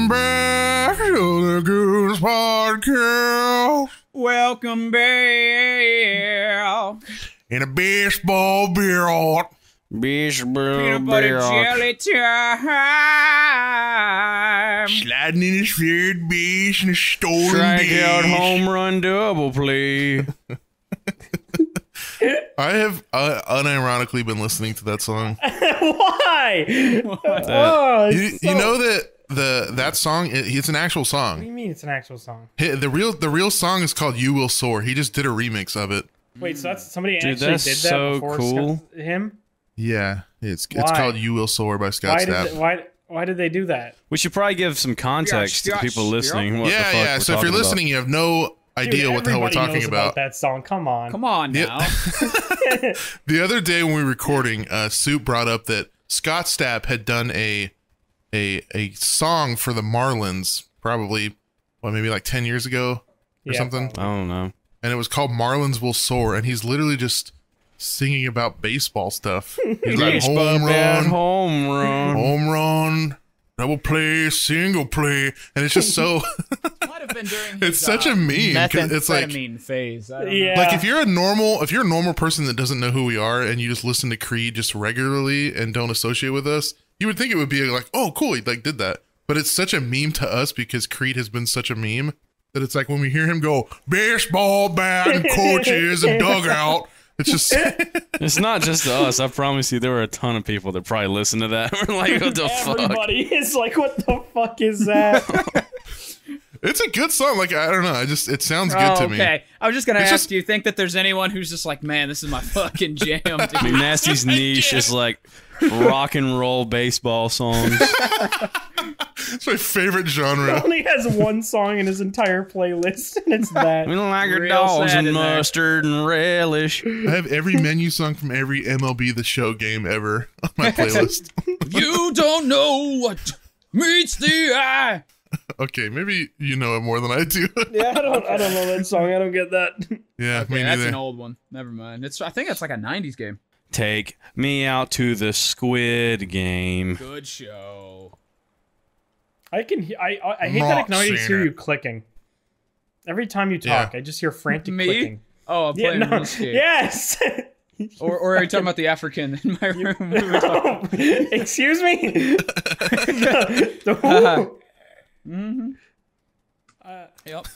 Welcome back to the Goons Podcast. Welcome back. In a baseball beer. Peanut butter jelly time. Sliding in his third base and a stolen base. Strikeout home run double play. I have unironically been listening to that song. Why? Oh, you know that that song, it's an actual song. What do you mean it's an actual song? The real song is called "You Will Soar." He just did a remix of it. Wait, so that's somebody actually did that so before cool. Scott, him? Yeah, it's called "You Will Soar" by Scott Stapp. Why did they do that? We should probably give some context to people listening. What the fuck we're so if you're listening, you have no idea what the hell we're talking about. That song, come on, come on now. The other day when we were recording, Soup brought up that Scott Stapp had done a song for the Marlins, probably maybe like 10 years ago or something. I don't know. And it was called "Marlins Will Soar," and he's literally just singing about baseball stuff. He's like, home run, home run, home run, double play, single play, and it's just so. Might have been during his, it's such a meme. It's like a meme phase. I don't know. Like if you're a normal person that doesn't know who we are and you just listen to Creed just regularly and don't associate with us, you would think it would be like, oh, cool, he like did that. But it's such a meme to us because Creed has been such a meme. That it's like when we hear him go baseball bat and coaches and dugout. It's just it's not just to us. I promise you, there were a ton of people that probably listened to that. We're like, what the fuck? Everybody is like, what the fuck is that? It's a good song. Like I don't know. I just it sounds good to me. Okay, I was just gonna ask. Do you think that there's anyone who's just like, man, this is my fucking jam? Dude. McNasty's niche is like rock and roll baseball songs. It's my favorite genre. He only has one song in his entire playlist, and it's that. We don't like our dogs and mustard and relish. I have every menu song from every MLB the Show game ever on my playlist. You don't know what meets the eye. Okay, maybe you know it more than I do. Yeah, I don't know that song. I don't get that. Yeah, okay, me neither. That's an old one. Never mind. I think it's like a 90s game. Take me out to the Squid Game. Good show. I hate that I can already hear you clicking. Every time you talk, I just hear frantic clicking. Oh, I'm playing RuneScape. Yes! Or are you talking about the African in my room? No. Excuse me? Mm-hmm. Yep.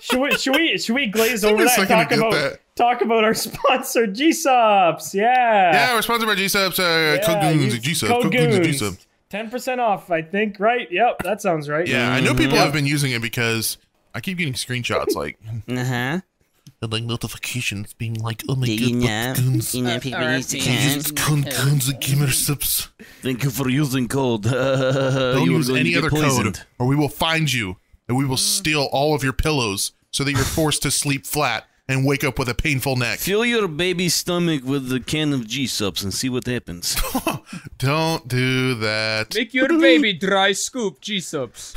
should we glaze over that? Talk about our sponsor, Gamersupps. Yeah. Yeah, we're sponsored by Gamersupps. Code Goons. 10% off, I think. Right? Yep, that sounds right. Yeah, I know people have been using it because I keep getting screenshots like. And like notifications being like, oh my god, Goons. You know people use Goons and Gamersupps. Thank you for using code. Don't use any other code or we will find you and we will steal all of your pillows so that you're forced to sleep flat and wake up with a painful neck. Fill your baby's stomach with a can of Gamersupps and see what happens. Don't do that. Make your baby dry scoop Gamersupps.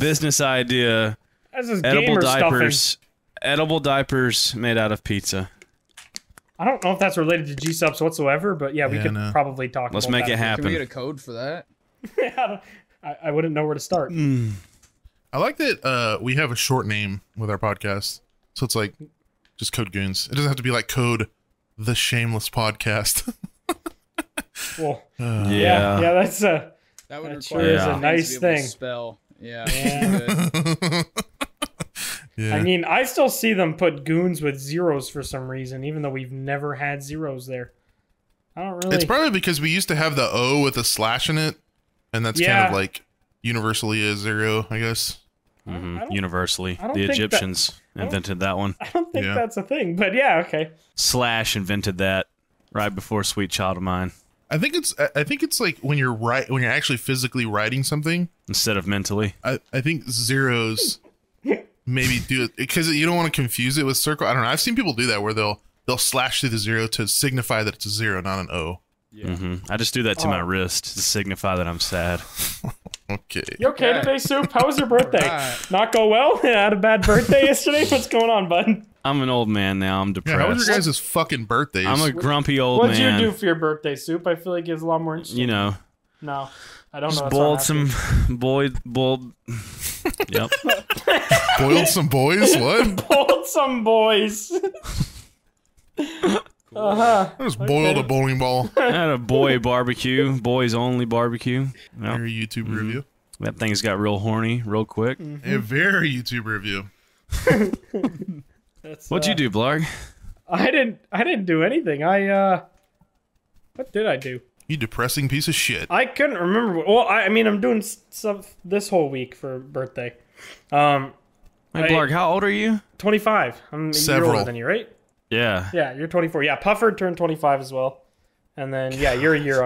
Business idea. That's just edible diapers. Stuffing. Edible diapers made out of pizza. I don't know if that's related to Gamersupps whatsoever, but yeah, we could probably talk about that. Let's make it happen. Can we get a code for that? I wouldn't know where to start. I like that we have a short name with our podcast. So it's like just Code Goons. It doesn't have to be like Code the Shameless Podcast. Well, yeah, that's a that would require a nice thing. Spell. Yeah. Yeah. I mean, I still see them put goons with zeros for some reason, even though we've never had zeros there. I don't really... It's probably because we used to have the O with a slash in it, and that's kind of like universally a zero, I guess. Universally. The Egyptians invented that one. I don't think that's a thing, but yeah, okay. Slash invented that right before Sweet Child of Mine. I think it's like when you're when you're actually physically writing something. Instead of mentally. I think zeros... Maybe do it because you don't want to confuse it with circle. I don't know. I've seen people do that where they'll slash through the zero to signify that it's a zero, not an O. Yeah. I just do that to my wrist to signify that I'm sad. Okay. You okay today, Soup? How was your birthday? Not go well? I had a bad birthday yesterday. What's going on, bud? I'm an old man now. I'm depressed. Yeah, how was your guys' fucking birthdays? I'm a grumpy old man. What'd you do for your birthday, Soup? I feel like it's a lot more interesting. You know. No. I don't know. Boiled some boys. Yep. Boiled some boys. What? Boiled some boys. Cool. I just boiled a bowling ball. I had a boy barbecue. Boys only barbecue. Yep. Very YouTube review. That thing's got real horny real quick. Very YouTube review. What'd you do, Blarg? I didn't do anything. What did I do? You depressing piece of shit. I couldn't remember. Well, I mean, I'm doing stuff this whole week for birthday. Hey, Blarg, how old are you? 25. I'm several. You're older than you, right? Yeah. Yeah, you're 24. Yeah, Puffer turned 25 as well. And then, yeah, you're a year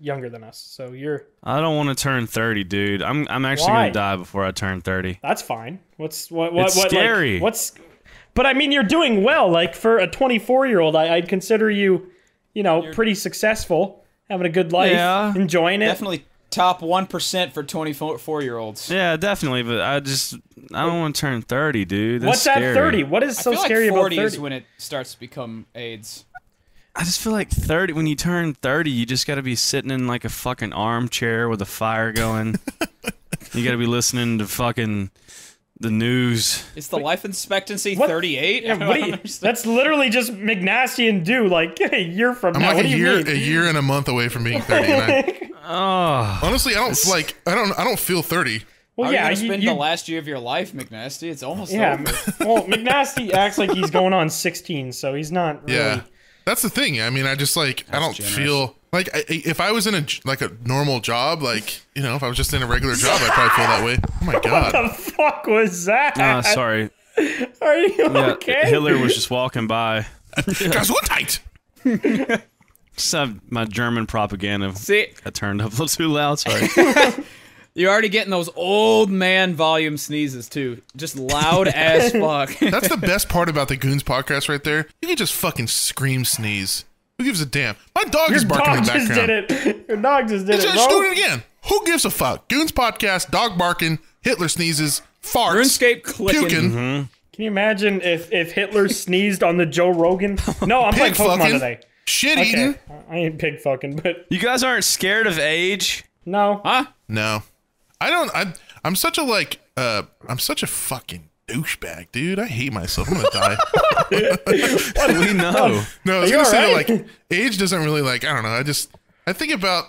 younger than us. So you're... I don't want to turn 30, dude. I'm actually going to die before I turn 30. That's fine. It's scary. Like, but I mean, you're doing well. Like, for a 24-year-old, I'd consider you, you know, pretty successful. Having a good life, enjoying it. Definitely top 1% for 24-year-olds. Yeah, definitely, but I don't want to turn 30, dude. That's scary. What's at 30? What is so scary about 30? I feel like 40 is when it starts to become AIDS. I just feel like 30, when you turn 30, you just got to be sitting in like a fucking armchair with a fire going. You got to be listening to fucking... the news. It's the life expectancy 38. Yeah, that's literally just McNasty and do like, hey, you're from. I'm now. Like what a do year, you mean? A year and a month away from being 39. Honestly, I don't feel 30. Well, yeah, you spend the last year of your life, McNasty. It's almost over. Well, McNasty acts like he's going on 16, so he's not. Really... Yeah, that's the thing. I mean, I just like that's I don't generous. Feel. Like, if I was in a normal job, like, you know, if I was just in a regular job, I'd probably feel that way. Oh, my God. What the fuck was that? Sorry. Are you okay? Hitler was just walking by. Guys, what tight? My German propaganda. See? I turned up a little too loud. Sorry. You're already getting those old man volume sneezes, too. Just loud as fuck. That's the best part about the Goons podcast right there. You can just fucking scream sneeze. Who gives a damn? My dog is barking in the background. Your dog just did it. Just do it again. Who gives a fuck? Goons podcast, dog barking, Hitler sneezes, farts, RuneScape clicking. Puking. Can you imagine if Hitler sneezed on the Joe Rogan? No, I'm playing Pokemon today. Shit eating. Okay. I ain't pig fucking, but you guys aren't scared of age? No. Huh? No. I don't. I'm such a like. I'm such a fucking. Douchebag, dude. I hate myself. I'm gonna die. What do we know? No, I was gonna say that, like, age doesn't really like. I don't know. I think about.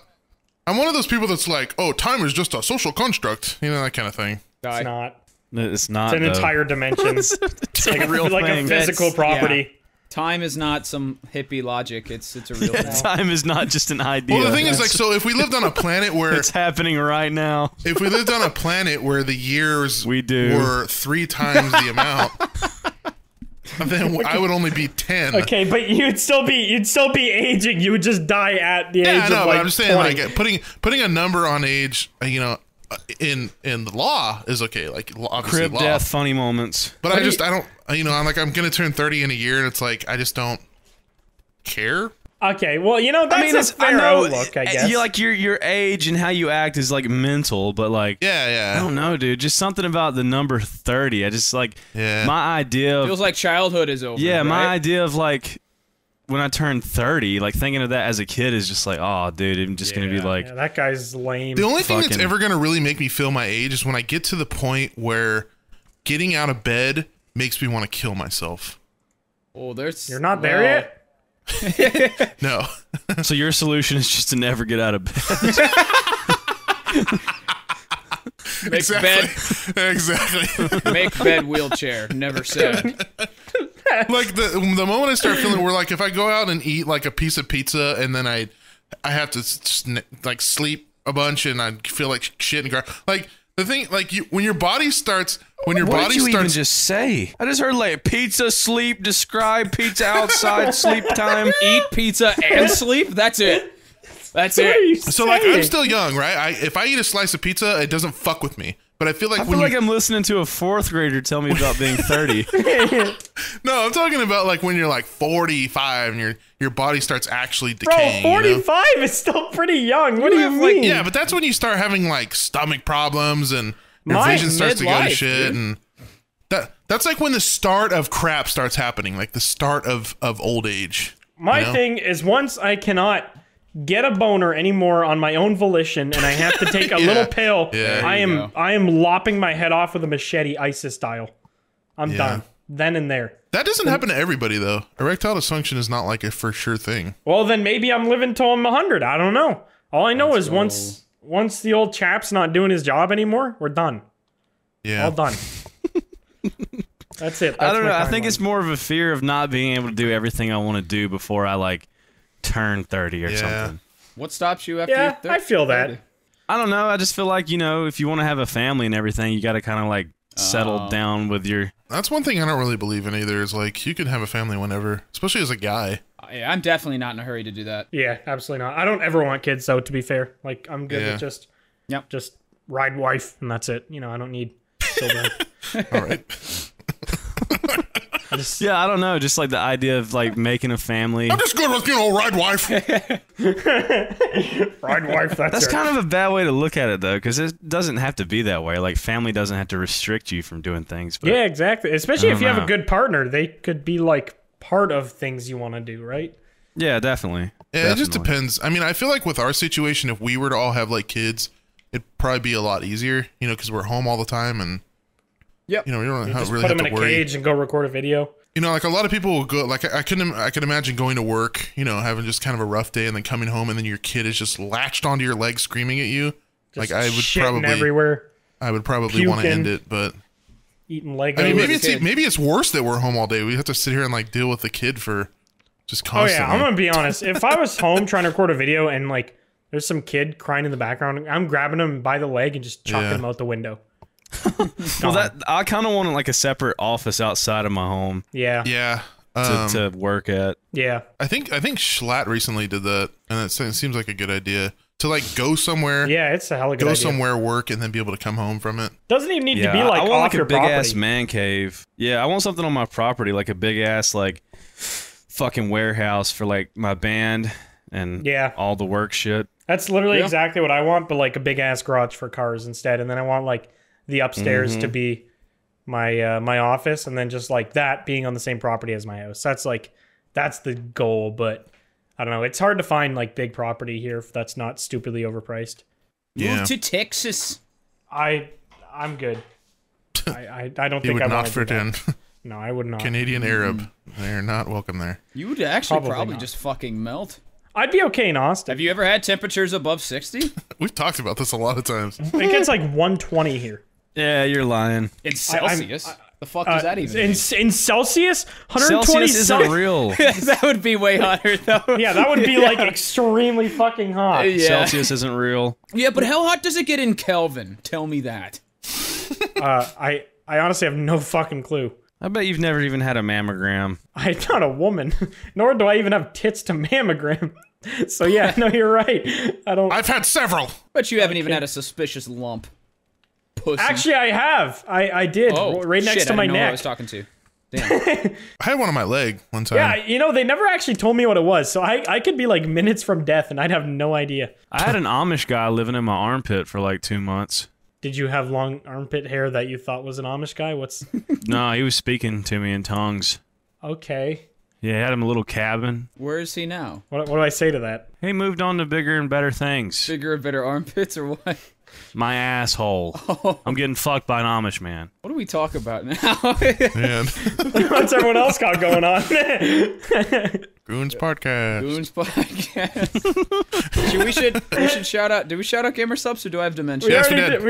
I'm one of those people that's like, oh, time is just a social construct. You know that kind of thing. It's not. It's not. It's an entire dimension. It's like a real like thing. A physical property. Yeah. Time is not some hippie logic. It's a real thing. Time is not just an idea. Well, the thing is, like, so if we lived on a planet where it's happening right now, if we lived on a planet where the years were 3 times the amount, then I would only be 10. Okay, but you'd still be aging. You would just die at the age of like 20. I'm just saying, like, putting a number on age, you know. In the law is okay, like obviously crib law. Death, funny moments. But I don't, you know, I'm like, I'm gonna turn 30 in a year, and it's like I just don't care. Okay, well, you know, that's a fair outlook, I guess. You like your age and how you act is like mental, but like yeah. I don't know, dude. Just something about the number 30. I just like my idea of, feels like childhood is over. Yeah, right? My idea of like. When I turned 30, like thinking of that as a kid is just like, oh, dude, I'm just gonna be like, that guy's lame. The only thing that's ever gonna really make me feel my age is when I get to the point where getting out of bed makes me want to kill myself. Oh, you're not there yet. No. So your solution is just to never get out of bed. Make bed. Exactly. Make bed wheelchair. Never said. Like the moment I start feeling, we're like, if I go out and eat like a piece of pizza and then I have to like sleep a bunch and I feel like shit and grab like the thing like when your body starts what did you even just say? I just heard like pizza, sleep, describe pizza outside, sleep time, eat pizza and sleep. That's it. That's it. So like I'm still young, right? If I eat a slice of pizza, it doesn't fuck with me. But I feel like I'm listening to a 4th grader tell me about being 30. No, I'm talking about like when you're like 45 and your body starts actually decaying. Bro, 45 is still pretty young. What do you mean? Like, yeah, but that's when you start having like stomach problems and your vision starts to go to shit, dude. And that's like when the start of crap starts happening, like the start of old age. My thing is once I cannot get a boner anymore on my own volition, and I have to take a little pill. Yeah, I am lopping my head off with a machete, ISIS style. I'm done. Then and there. That doesn't happen to everybody, though. Erectile dysfunction is not like a for sure thing. Well, then maybe I'm living till I'm 100. I don't know. All I know is once the old chap's not doing his job anymore, we're done. Yeah. All done. That's it. That's I don't know. I think it's more of a fear of not being able to do everything I want to do before I, like, turn 30 or something. What stops you after you're 30? I feel that. I don't know. I just feel like, you know, if you want to have a family and everything, you got to kind of, like, settle down with your... That's one thing I don't really believe in either is, like, you can have a family whenever, especially as a guy. Yeah, I'm definitely not in a hurry to do that. Yeah, absolutely not. I don't ever want kids, though, to be fair. Like, I'm good at just ride wife, and that's it. You know, I don't need... All right. Yeah, I don't know. Just like the idea of like making a family. I'm just good with, you know, ride wife. Ride wife. That's kind of a bad way to look at it though, because it doesn't have to be that way. Like family doesn't have to restrict you from doing things. But yeah, exactly. Especially if you have a good partner, they could be like part of things you want to do, right? Yeah, definitely. Yeah, definitely. It just depends. I mean, I feel like with our situation, if we were to all have like kids, it'd probably be a lot easier, you know, because we're home all the time and. Yep. You know, you don't have, just really put them have to in a worry. Cage and go record a video. You know, like a lot of people will go, like I can imagine going to work, you know, having just kind of a rough day and then coming home and then your kid is just latched onto your leg screaming at you. Just like I would probably want to end it, but eating Legos. I mean, maybe it's worse that we're home all day. We have to sit here and like deal with the kid for just constantly. Oh yeah, I'm gonna be honest. If I was home trying to record a video and like there's some kid crying in the background, I'm grabbing him by the leg and just chucking him out the window. Well, that I kind of wanted like a separate office outside of my home. Yeah. Yeah. To work at. Yeah. I think Schlatt recently did that, and it seems like a good idea to like go somewhere. Yeah, it's a hell of a good idea. Go somewhere, work, and then be able to come home from it. Doesn't even need to be like I want off like your a big property. Ass man cave. Yeah, I want something on my property, like a big ass like fucking warehouse for like my band and all the work shit. That's literally exactly what I want, but like a big ass garage for cars instead, and then I want like. The upstairs to be my my office, and then just like that being on the same property as my house. That's like that's the goal, but I don't know. It's hard to find like big property here that's not stupidly overpriced. Yeah. Move to Texas. I'm good. I don't think I would not fit in. No, I would not. Canadian Arab, they're not welcome there. You would actually probably just fucking melt. I'd be okay in Austin. Have you ever had temperatures above 60? We've talked about this a lot of times. It gets like 120 here. Yeah, you're lying. In Celsius? The fuck is that even? In Celsius? 120 Celsius isn't real. That would be way hotter, though. Yeah, that would be like extremely fucking hot. Yeah. Celsius isn't real. Yeah, but how hot does it get in Kelvin? Tell me that. I honestly have no fucking clue. I bet you've never even had a mammogram. I'm not a woman, nor do I even have tits to mammogram. So yeah, no, you're right. I don't. I've had several. But you haven't even had a suspicious lump. Pussy. Actually, I have. I did. Oh, right next to my neck. Who I was talking to. Damn. I had one on my leg one time. Yeah, you know, they never actually told me what it was, so I could be like minutes from death, and I'd have no idea. I had an Amish guy living in my armpit for like 2 months. Did you have long armpit hair that you thought was an Amish guy? What's? No, he was speaking to me in tongues. Okay. Yeah, I had him a little cabin. Where is he now? What do I say to that? He moved on to bigger and better things. Bigger and better armpits or what? My asshole. Oh. I'm getting fucked by an Amish man. What do we talk about now? Man. What's everyone else got going on? Goons Podcast. Goons Podcast. we should shout out. Did we shout out Gamersupps or do I have dementia? We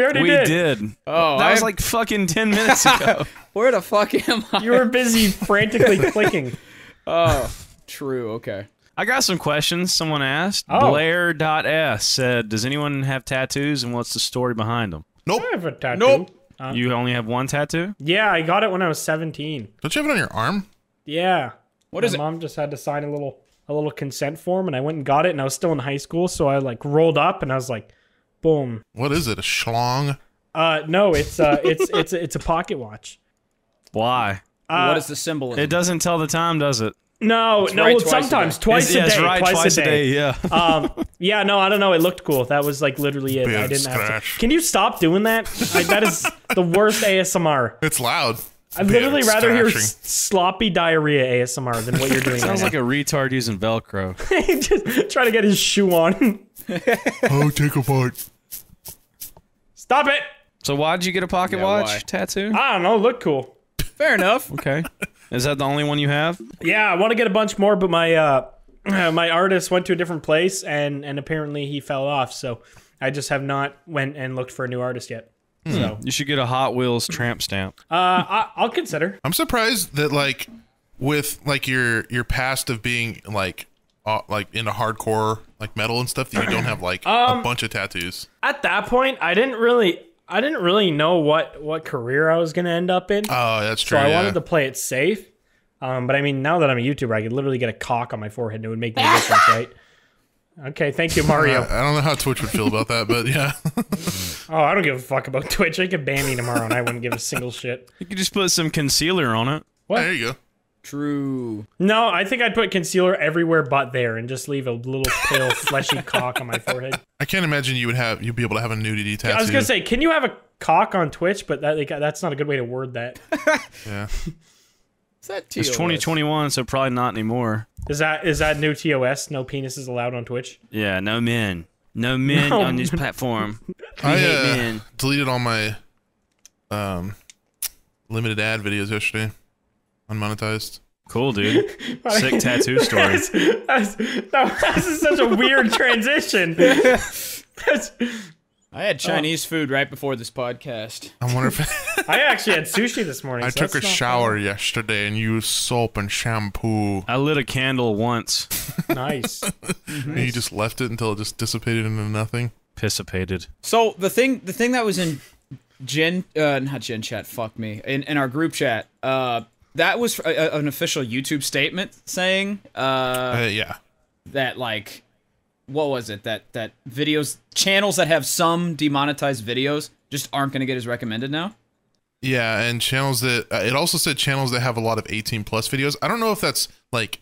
already did. Oh, that was like fucking 10 minutes ago. Where the fuck am I? You were busy frantically clicking. Oh, true. Okay. I got some questions someone asked. Oh. Blair.s said, does anyone have tattoos and what's the story behind them? Nope. I have a tattoo. Nope. You only have one tattoo? Yeah, I got it when I was 17. Don't you have it on your arm? Yeah. What is it? My mom just had to sign a little consent form, and I went and got it, and I was still in high school, so I like rolled up, and I was like, boom. What is it? A schlong? No, it's a pocket watch. Why? What is the symbol? It doesn't tell the time, does it? No, no. Well, sometimes twice a day. Right, twice a day. Yeah. Yeah. No, I don't know. It looked cool. That was like literally it. I didn't have to. Can you stop doing that? That is the worst ASMR. It's loud. I'd literally rather hear sloppy diarrhea ASMR than what you're doing. Sounds like a retard using Velcro. Just trying to get his shoe on. Oh, take a fart. Stop it! So why'd you get a pocket watch tattoo? I don't know, look cool. Fair enough. Okay. Is that the only one you have? Yeah, I want to get a bunch more, but my my artist went to a different place, and apparently he fell off, so I just have not went and looked for a new artist yet. Hmm. So you should get a Hot Wheels tramp stamp. I'll consider. I'm surprised that like with like your past of being like into hardcore like metal and stuff that you don't have like a bunch of tattoos. At that point, I didn't really know what career I was gonna end up in. Oh, that's true. So I wanted to play it safe. But I mean, now that I'm a YouTuber, I could literally get a cock on my forehead and it would make no difference, right? Okay, thank you, Mario. I don't know how Twitch would feel about that, but yeah. Oh, I don't give a fuck about Twitch. They could ban me tomorrow and I wouldn't give a single shit. You could just put some concealer on it. What? There you go. True. No, I think I'd put concealer everywhere but there and just leave a little pale, fleshy cock on my forehead. I can't imagine you'd be able to have a nudity tattoo. I was gonna say, can you have a cock on Twitch? But that's not a good way to word that. Yeah. It's 2021, so probably not anymore. Is that new TOS? No penises allowed on Twitch? Yeah, no men. No men on this platform. I hate men. Deleted all my limited ad videos yesterday. Unmonetized. Cool, dude. Sick tattoo story. That is such a weird transition. I had Chinese food right before this podcast. I wonder if I actually had sushi this morning. I took a shower yesterday and used soap and shampoo. I lit a candle once. Nice. And you just left it until it just dissipated into nothing. Dissipated. So the thing that was in in our group chat, that was an official YouTube statement saying, that like. What was it? That videos, channels that have some demonetized videos just aren't going to get as recommended now? Yeah, and channels that, it also said channels that have a lot of 18+ videos. I don't know if that's like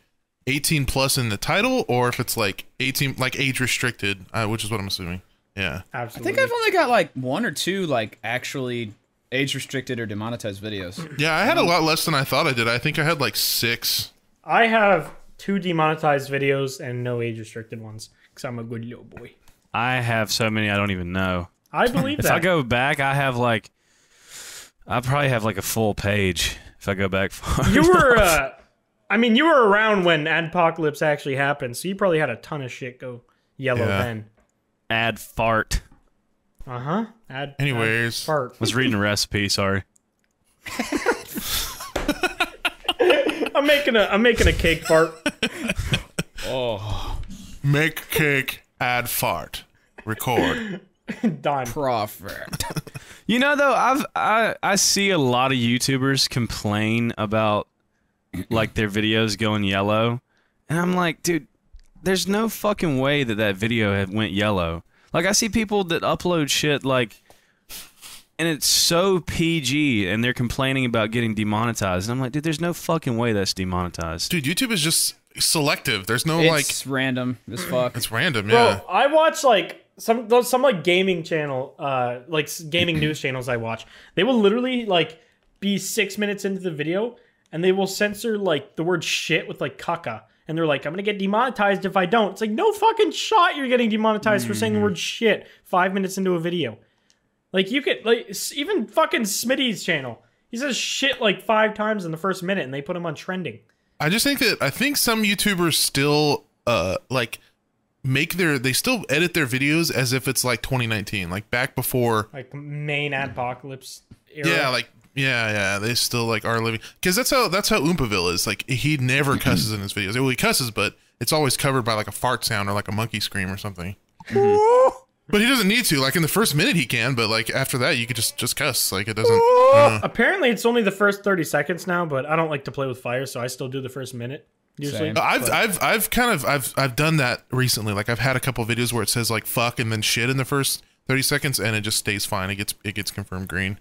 18+ in the title or if it's like 18, like age restricted, which is what I'm assuming. Yeah. Absolutely. I think I've only got like 1 or 2 like actually age restricted or demonetized videos. Yeah, I had a lot less than I thought I did. I think I had like 6. I have 2 demonetized videos and no age restricted ones. Because I'm a good little boy. I have so many I don't even know. I believe that. If I go back, I probably have like a full page if I go back far. You were, I mean, you were around when Adpocalypse actually happened, so you probably had a ton of shit go yellow then. Ad fart. Uh-huh. Anyways. Ad fart. Was reading a recipe, sorry. I'm making a cake fart. Oh. Make cake, add fart, record. Done. Profit. You know, though, I see a lot of YouTubers complain about like their videos going yellow, and I'm like, dude, there's no fucking way that video had went yellow. Like, I see people that upload shit like, and it's so PG, and they're complaining about getting demonetized, and I'm like, dude, there's no fucking way that's demonetized. Dude, YouTube is just selective. There's no it's random as fuck. It's random, yeah. Bro, I watch like some like gaming channel, like gaming news channels I watch. They will literally like be 6 minutes into the video and they will censor like the word shit with like caca. And they're like, I'm gonna get demonetized if I don't. It's like, no fucking shot you're getting demonetized for saying the word shit 5 minutes into a video. Like you could like even fucking Smitty's channel. He says shit like 5 times in the first minute and they put him on trending. I just think that some YouTubers still like make their still edit their videos as if it's like 2019, like back before like main Adpocalypse era. Yeah, like yeah, they still like are living because that's how Oompaville is. Like he never cusses in his videos. Well, he cusses, but it's always covered by like a fart sound or like a monkey scream or something. But he doesn't need to. Like in the first minute he can, but like after that you could just cuss. Like it doesn't. Apparently it's only the first 30 seconds now, but I don't like to play with fire, so I still do the first minute usually. I've done that recently. Like I've had a couple videos where it says like fuck and then shit in the first 30 seconds, and it just stays fine. It gets confirmed green.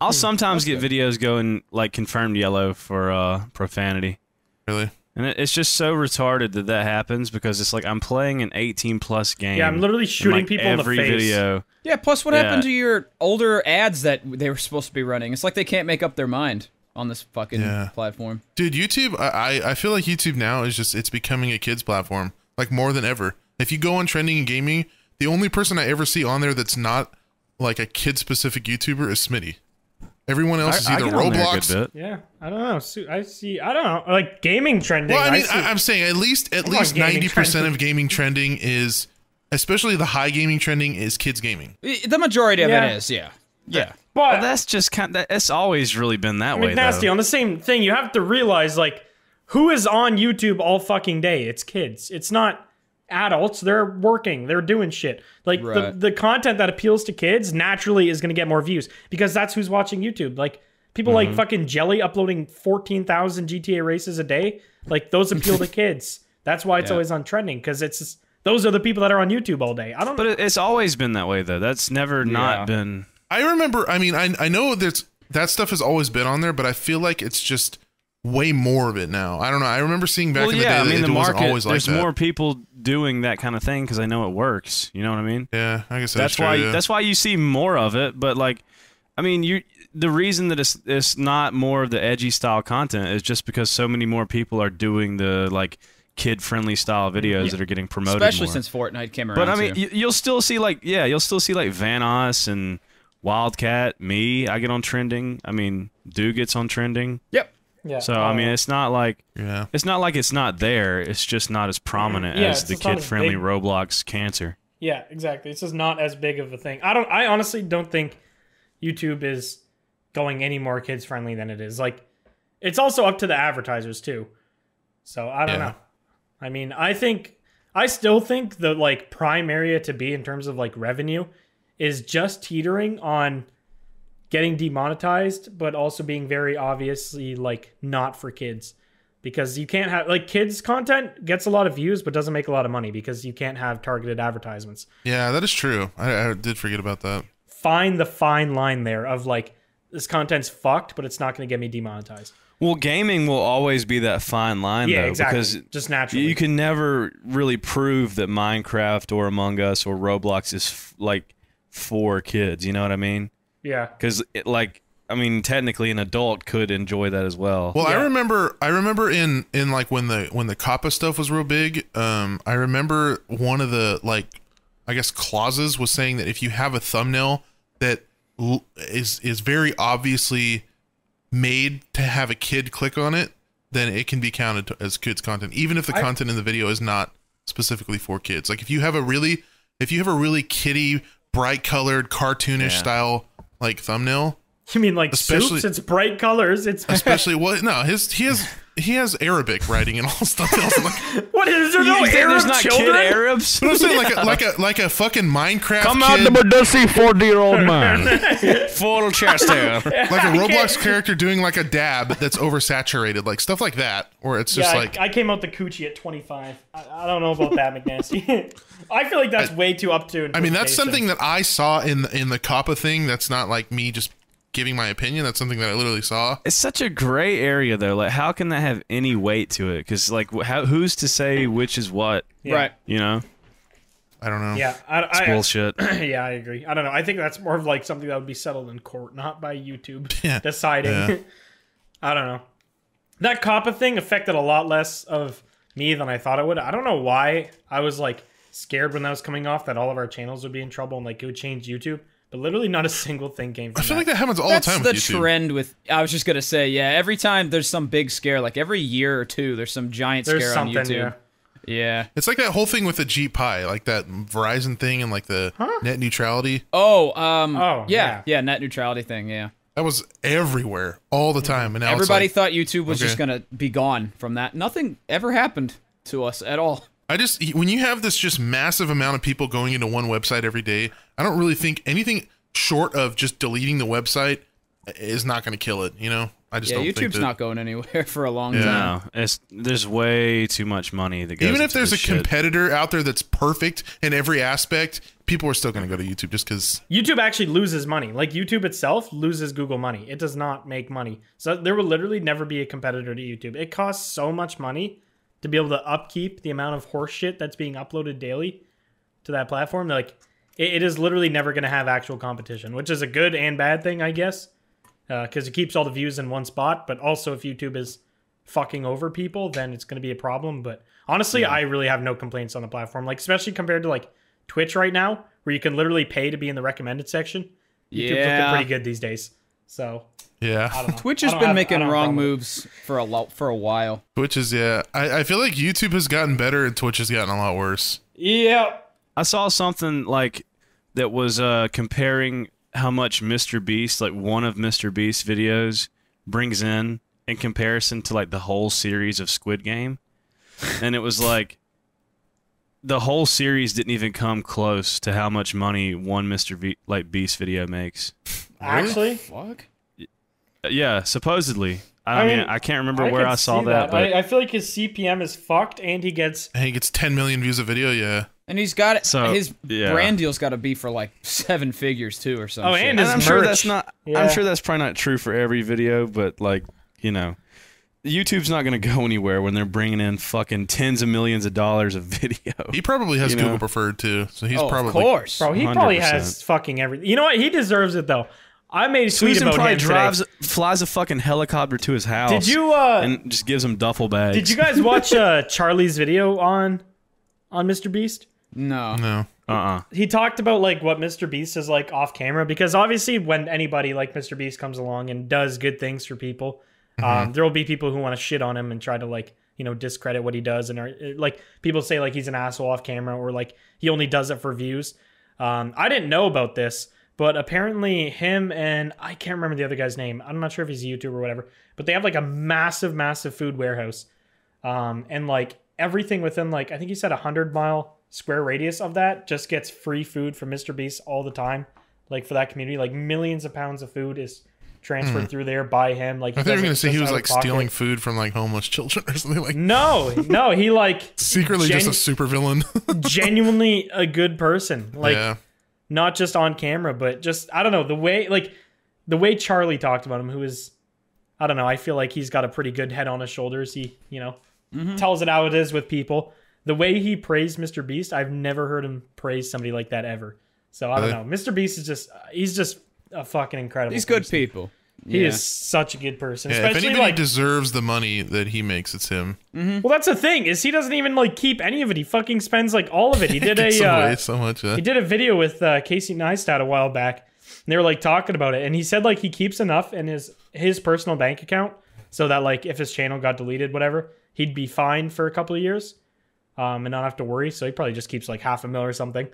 I'll sometimes get videos going like confirmed yellow for profanity. Really? And it's just so retarded that that happens because it's like I'm playing an 18+ game. Yeah, I'm literally shooting like people every in the face. Video. Yeah, plus what happened to your older ads that they were supposed to be running? It's like they can't make up their mind. on this fucking platform. Dude, YouTube, I feel like YouTube now is just, it's becoming a kid's platform, like more than ever. If you go on trending and gaming, the only person I ever see on there that's not like a kid specific YouTuber is Smitty. Everyone else is either Roblox. Yeah, I don't know. I see. I don't know. Like gaming trending. Well, I mean, I'm saying at least 90% of gaming trending is, especially the high gaming trending, is kids gaming. The majority of it is, yeah. But that's just kind of, that's always really been that way. McNasty, on the same thing, you have to realize like who is on YouTube all fucking day? It's kids. It's not adults. They're working, they're doing shit. Like the content that appeals to kids naturally is going to get more views because that's who's watching YouTube. Like people like fucking Jelly uploading 14,000 GTA races a day. Like those appeal to kids. That's why it's always on trending, because it's just, those are the people that are on YouTube all day. I don't know. But it's always been that way though. That's never not been. I remember, I mean, I know that stuff has always been on there, but I feel like it's just way more of it now. I don't know. I remember seeing back in the day, I mean, the market, always like there's more people doing that kind of thing because I know it works. You know what I mean? Yeah, I guess that's why. True, yeah. That's why you see more of it. But like, I mean, the reason that it's not more of the edgy style content is just because so many more people are doing the like kid-friendly style videos that are getting promoted, especially since Fortnite came around. But I mean, you'll still see like you'll still see like Vanoss and Wildcat. I get on trending. I mean, Dude gets on trending. Yep. Yeah. So I mean, it's not like it's not there. It's just not as prominent as the kid-friendly Roblox cancer. Yeah, exactly. It's just not as big of a thing. I honestly don't think YouTube is going any more kids-friendly than it is. Like, it's also up to the advertisers too. So I don't know. I mean, I still think the like prime area to be in terms of like revenue is just teetering on getting demonetized, but also being very obviously like not for kids, because you can't have like kids content gets a lot of views, but doesn't make a lot of money because you can't have targeted advertisements. Yeah, that is true. I did forget about that. Find the fine line there of like, this content's fucked, but it's not going to get me demonetized. Well, gaming will always be that fine line, though, because just naturally, you can never really prove that Minecraft or Among Us or Roblox is like for kids. You know what I mean? Yeah, because like I mean, technically, an adult could enjoy that as well. Well, I remember in like when the COPPA stuff was real big. I remember one of the like, I guess clauses was saying that if you have a thumbnail that is very obviously made to have a kid click on it, then it can be counted as kids content, even if the content in the video is not specifically for kids. Like if you have a really kiddie, bright colored, cartoonish style like thumbnail. You mean like soups? It's bright colors. It's especially what? Well, no, he has Arabic writing and all stuff else. Like, what is there? No Arab not children? Kid Arabs. What I'm saying, like a fucking Minecraft. Come out the Badussi 40-year-old man. Full chest hair. Like a Roblox character doing like a dab that's oversaturated, like stuff like that. Or it's just like I came out the coochie at 25. I don't know about that, McNasty. I feel like that's way too up to. I mean, that's something that I saw in the COPPA thing. That's not like me just giving my opinion. That's something that I literally saw. It's such a gray area though. Like how can that have any weight to it? Because like who's to say which is what? Yeah. Right. You know? I don't know. Yeah. It's bullshit. Yeah, I agree. I don't know. I think that's more of like something that would be settled in court, not by YouTube deciding. Yeah. I don't know. That COPPA thing affected a lot less of me than I thought it would. I don't know why I was like scared when that was coming off that all of our channels would be in trouble and like it would change YouTube. But literally not a single thing came from that. I feel like that happens all the time with YouTube. That's the trend with... I was just going to say, yeah, every time there's some big scare, like every year or two, there's some giant scare on YouTube. Yeah. It's like that whole thing with the GPI, like that Verizon thing and like the net neutrality. Oh, yeah, net neutrality thing, yeah. That was everywhere, all the time. And now everybody thought YouTube was just going to be gone from that. Nothing ever happened to us at all. I just, when you have this just massive amount of people going into one website every day, I don't really think anything short of just deleting the website is not going to kill it. You know, I just don't think YouTube's not going anywhere for a long time. No, there's way too much money that goes into this shit. Even if there's a competitor out there that's perfect in every aspect, people are still going to go to YouTube just because YouTube actually loses money. Like YouTube itself loses Google money. It does not make money. So there will literally never be a competitor to YouTube. It costs so much money to be able to upkeep the amount of horseshit that's being uploaded daily to that platform. Like, it is literally never going to have actual competition, which is a good and bad thing, I guess. because it keeps all the views in one spot. But also, if YouTube is fucking over people, then it's going to be a problem. But honestly, I really have no complaints on the platform, like especially compared to like Twitch right now, where you can literally pay to be in the recommended section. YouTube's looking pretty good these days. So yeah, I don't know. Twitch has been making wrong moves for a while. Twitch is I feel like YouTube has gotten better and Twitch has gotten a lot worse. Yeah, I saw something like that was comparing how much Mr. Beast, like one of Mr. Beast's videos, brings in comparison to like the whole series of Squid Game, and it was like the whole series didn't even come close to how much money one Mr. Beast video makes. Actually, fuck. Yeah, supposedly. I mean, I can't remember where I saw that, but I feel like his CPM is fucked, and he gets 10 million views a video. Yeah, and he's got it. So his brand deal's got to be for like 7 figures too, or something. Oh, and his merch. Sure that's not. Yeah. I'm sure that's probably not true for every video, but like you know, YouTube's not going to go anywhere when they're bringing in fucking tens of millions of dollars of video. He probably has Google preferred too, so he's probably of course. Bro, he probably has fucking everything. You know what? He deserves it though. I made a tweet about him today. Flies a fucking helicopter to his house. Did you and just gives him duffel bags? Did you guys watch Charlie's video on Mr. Beast? No, no. He talked about like what Mr. Beast is like off camera, because obviously when anybody like Mr. Beast comes along and does good things for people, there will be people who want to shit on him and try to like discredit what he does, and are, like people say like he's an asshole off camera or like he only does it for views. I didn't know about this. But apparently him and I can't remember the other guy's name. I'm not sure if he's a YouTuber or whatever. But they have like a massive, massive food warehouse. And like everything within like, I think he said 100-mile square radius of that just gets free food from Mr. Beast all the time. Like for that community, like millions of pounds of food is transferred through there by him. Like I thought you were going to say he was like stealing food from like homeless children or something like that. No, no. He like... secretly just a supervillain. Genuinely a good person. Like... yeah. Not just on camera, but just, I don't know, the way, like, the way Charlie talked about him, who is, I don't know, I feel like he's got a pretty good head on his shoulders. He, you know, tells it how it is with people. The way he praised Mr. Beast, I've never heard him praise somebody like that ever. So, I don't know. Mr. Beast is just, he's just a fucking incredible person. He's good people. He is such a good person. Yeah, especially if anybody like, deserves the money that he makes, it's him. Well, that's the thing is he doesn't even like keep any of it. He fucking spends like all of it. He did he did a video with Casey Neistat a while back, and they were like talking about it, and he said like he keeps enough in his personal bank account so that like if his channel got deleted, whatever, he'd be fine for a couple of years, and not have to worry. So he probably just keeps like $500,000 or something.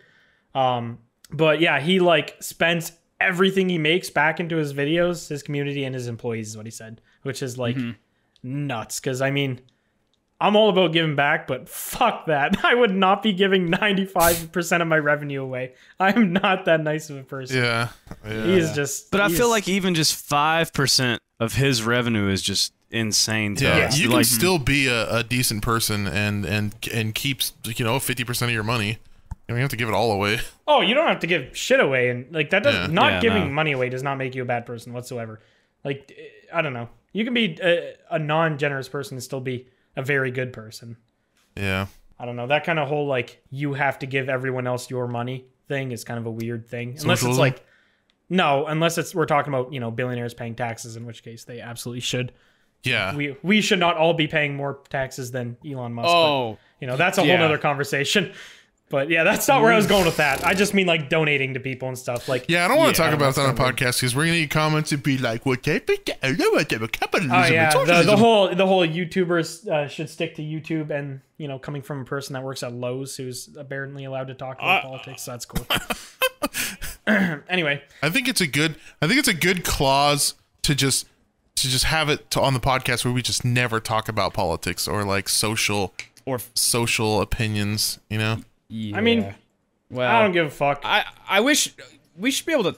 But yeah, he like spends everything he makes back into his videos, his community, and his employees is what he said, which is like nuts. Because I mean, I'm all about giving back, but fuck that. I would not be giving 95% of my revenue away. I'm not that nice of a person. Yeah, yeah. He is just. But I feel like even just 5% of his revenue is just insane. To us. You can like, still be a decent person and keeps 50% of your money. I mean, you have to give it all away. Oh, you don't have to give shit away, and like that does not giving money away does not make you a bad person whatsoever. Like, I don't know, you can be a non-generous person and still be a very good person. Yeah, I don't know, that kind of whole like you have to give everyone else your money thing is kind of a weird thing, unless it's like unless it's we're talking about billionaires paying taxes, in which case they absolutely should. Yeah, we should not all be paying more taxes than Elon Musk. Oh, but, that's a whole other conversation. But yeah, that's not where I was going with that. I just mean like donating to people and stuff. Like I don't want to talk about that on a podcast because we're gonna need comments and be like, "What type of capitalism?" Oh yeah, the whole YouTubers should stick to YouTube, and coming from a person that works at Lowe's who's apparently allowed to talk about politics, so that's cool. Anyway, I think it's a good clause to just have it on the podcast where we just never talk about politics or like social opinions, Yeah. I mean, well, I don't give a fuck. I wish we should be able to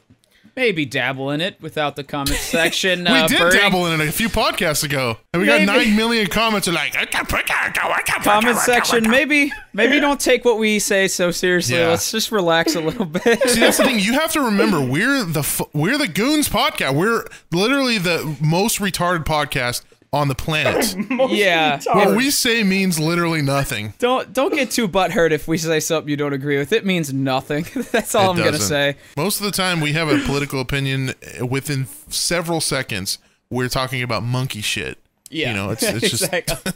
maybe dabble in it without the comment section. We did dabble in it a few podcasts ago, and we got 9 million comments. Are like comment section. Maybe don't take what we say so seriously. Yeah. Let's just relax a little bit. See, that's the thing. You have to remember, we're the Goons podcast. We're literally the most retarded podcast on the planet. Yeah. What we say means literally nothing. Don't get too butthurt if we say something you don't agree with. It means nothing. That's all I'm gonna say. Most of the time we have a political opinion within several seconds. We're talking about monkey shit. Yeah. You know, it's just exactly.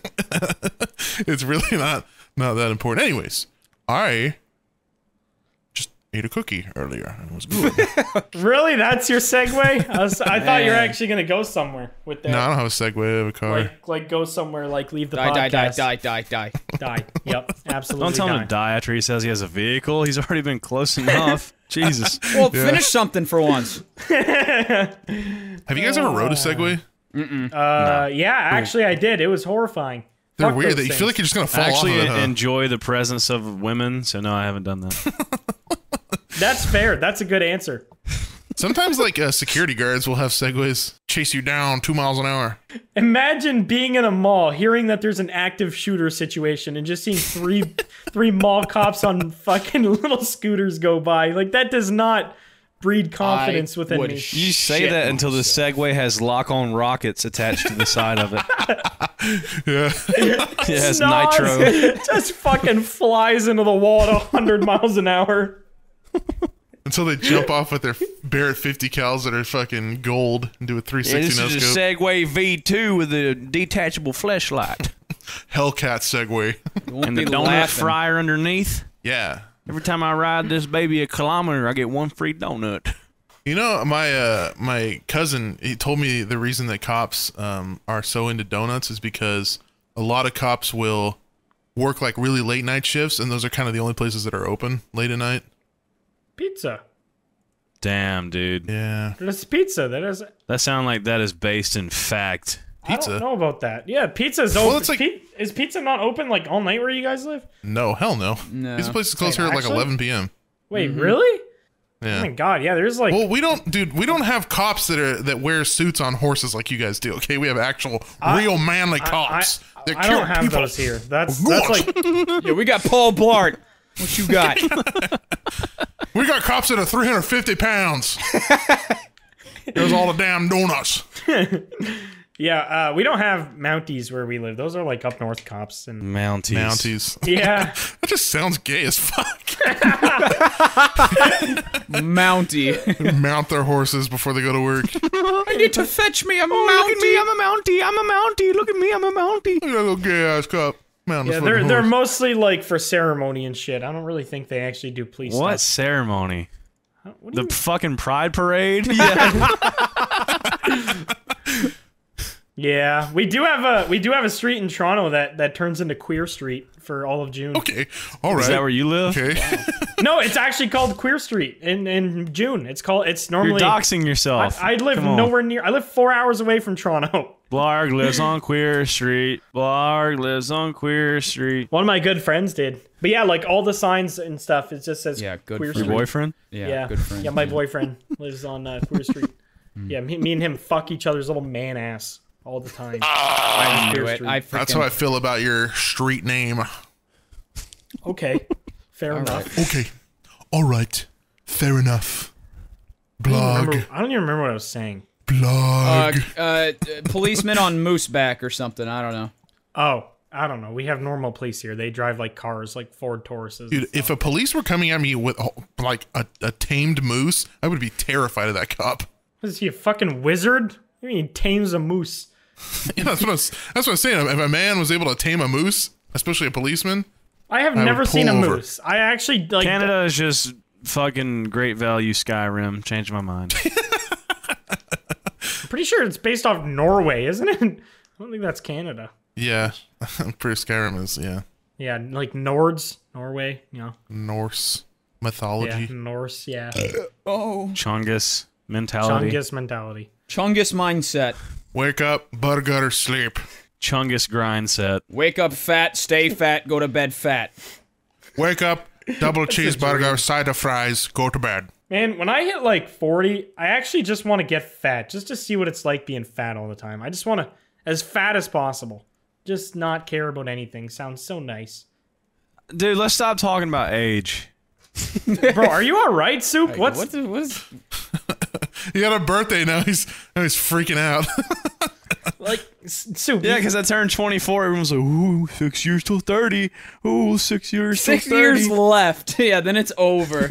It's really not that important. Anyways, I just ate a cookie earlier and it was good. Really? That's your segue? I thought you were actually gonna go somewhere with that. No, I don't have a segue. I have a car. Like go somewhere. Like leave the podcast. Die. Yep. Absolutely. Don't tell him to die after he says he has a vehicle. He's already been close enough. Jesus. Well, finish something for once. Have you guys ever rode a Segway? Mm-mm. No. Yeah, actually I did. It was horrifying. They're weird. You feel like you're just gonna fall off of it, huh? Enjoy the presence of women, so no, I haven't done that. That's fair. That's a good answer. Sometimes, like, security guards will have Segways chase you down 2 miles an hour. Imagine being in a mall, hearing that there's an active shooter situation, and just seeing three mall cops on fucking little scooters go by. Like, that does not breed confidence within me. You say that until the Segway has lock-on rockets attached to the side of it. Yeah. It has nitro. It just fucking flies into the wall at 100 miles an hour. Until they jump off with their Barrett 50 cals that are fucking gold and do a 360 no-scope. This is a Segway V2 with a detachable flashlight. Hellcat Segway. And the donut fryer underneath. Yeah. Every time I ride this baby a kilometer, I get one free donut. You know, my cousin, he told me the reason that cops are so into donuts is because a lot of cops will work like really late night shifts, and those are kind of the only places that are open late at night. Pizza. Damn, dude. Yeah. That's pizza. That sounds like that is based in fact. Pizza. I don't know about that. Yeah, pizza's open. Well, it's like, is pizza not open like all night where you guys live? No, hell no. No. Pizza places close here at like 11 p.m. Wait, really? Yeah. Oh my god, yeah. There's like. Well, we don't, dude. We don't have cops that wear suits on horses like you guys do. Okay, we have actual real manly cops. I don't have those here. That's like. Yeah, we got Paul Blart. What you got? We got cops that are 350 pounds. There's all the damn donuts. Yeah, we don't have Mounties where we live. Those are like up north cops and Mounties. Yeah, that just sounds gay as fuck. Mountie. Mount their horses before they go to work. I need to fetch me a Mountie. Look at me, I'm a Mountie. I'm a Mountie. Look at me, I'm a Mountie. Look at that gay ass cop. Yeah, they're mostly like for ceremony and shit. I don't really think they actually do police stuff. What ceremony? What the fucking pride parade? Yeah. Yeah, we do have a street in Toronto that turns into Queer Street for all of June. Okay, all right. Is that where you live? Okay. Wow. No, it's actually called Queer Street in June. It's normally. You're doxing yourself. I live nowhere near. I live 4 hours away from Toronto. Blarg lives on Queer Street. Blarg lives on Queer Street. One of my good friends did. But yeah, like all the signs and stuff, it just says Queer Street. Your boyfriend? Yeah, good friend. Yeah, my boyfriend lives on Queer Street. Yeah, me and him fuck each other's little man ass. All the time. That's how I feel about your street name. Okay. Fair enough. Right. Okay. All right. Fair enough. Blarg. I don't even remember what I was saying. Blarg. Policeman on mooseback or something. I don't know. Oh, I don't know. We have normal police here. They drive like cars, like Ford Tauruses. Dude, if a police were coming at me with like a tamed moose, I would be terrified of that cop. Is he a fucking wizard? I mean, he tames a moose. Yeah, that's what I was saying. If a man was able to tame a moose, especially a policeman, I have never seen a moose. I actually like Canada is just fucking great value. Skyrim changed my mind. I'm pretty sure it's based off Norway, isn't it? I don't think that's Canada. Yeah, I'm pretty Skyrim is yeah, like Nords, Norway, you know. Norse mythology. Yeah, Norse, yeah. Oh, Chungus mentality. Chungus mentality. Chungus mindset. Wake up, burger, sleep. Chungus grind set. Wake up fat, stay fat, go to bed fat. Wake up, double cheeseburger, side of fries, go to bed. Man, when I hit like 40, I actually just want to get fat, just to see what it's like being fat all the time. I just want to, as fat as possible, just not care about anything. Sounds so nice. Dude, let's stop talking about age. Bro, are you alright, Soup? Like, what is... He had a birthday now. He's freaking out. Like, soup. Yeah, because I turned 24. Everyone's like, ooh, 6 years till 30. Ooh, 6 years till 30. 6 years left. Yeah, then it's over.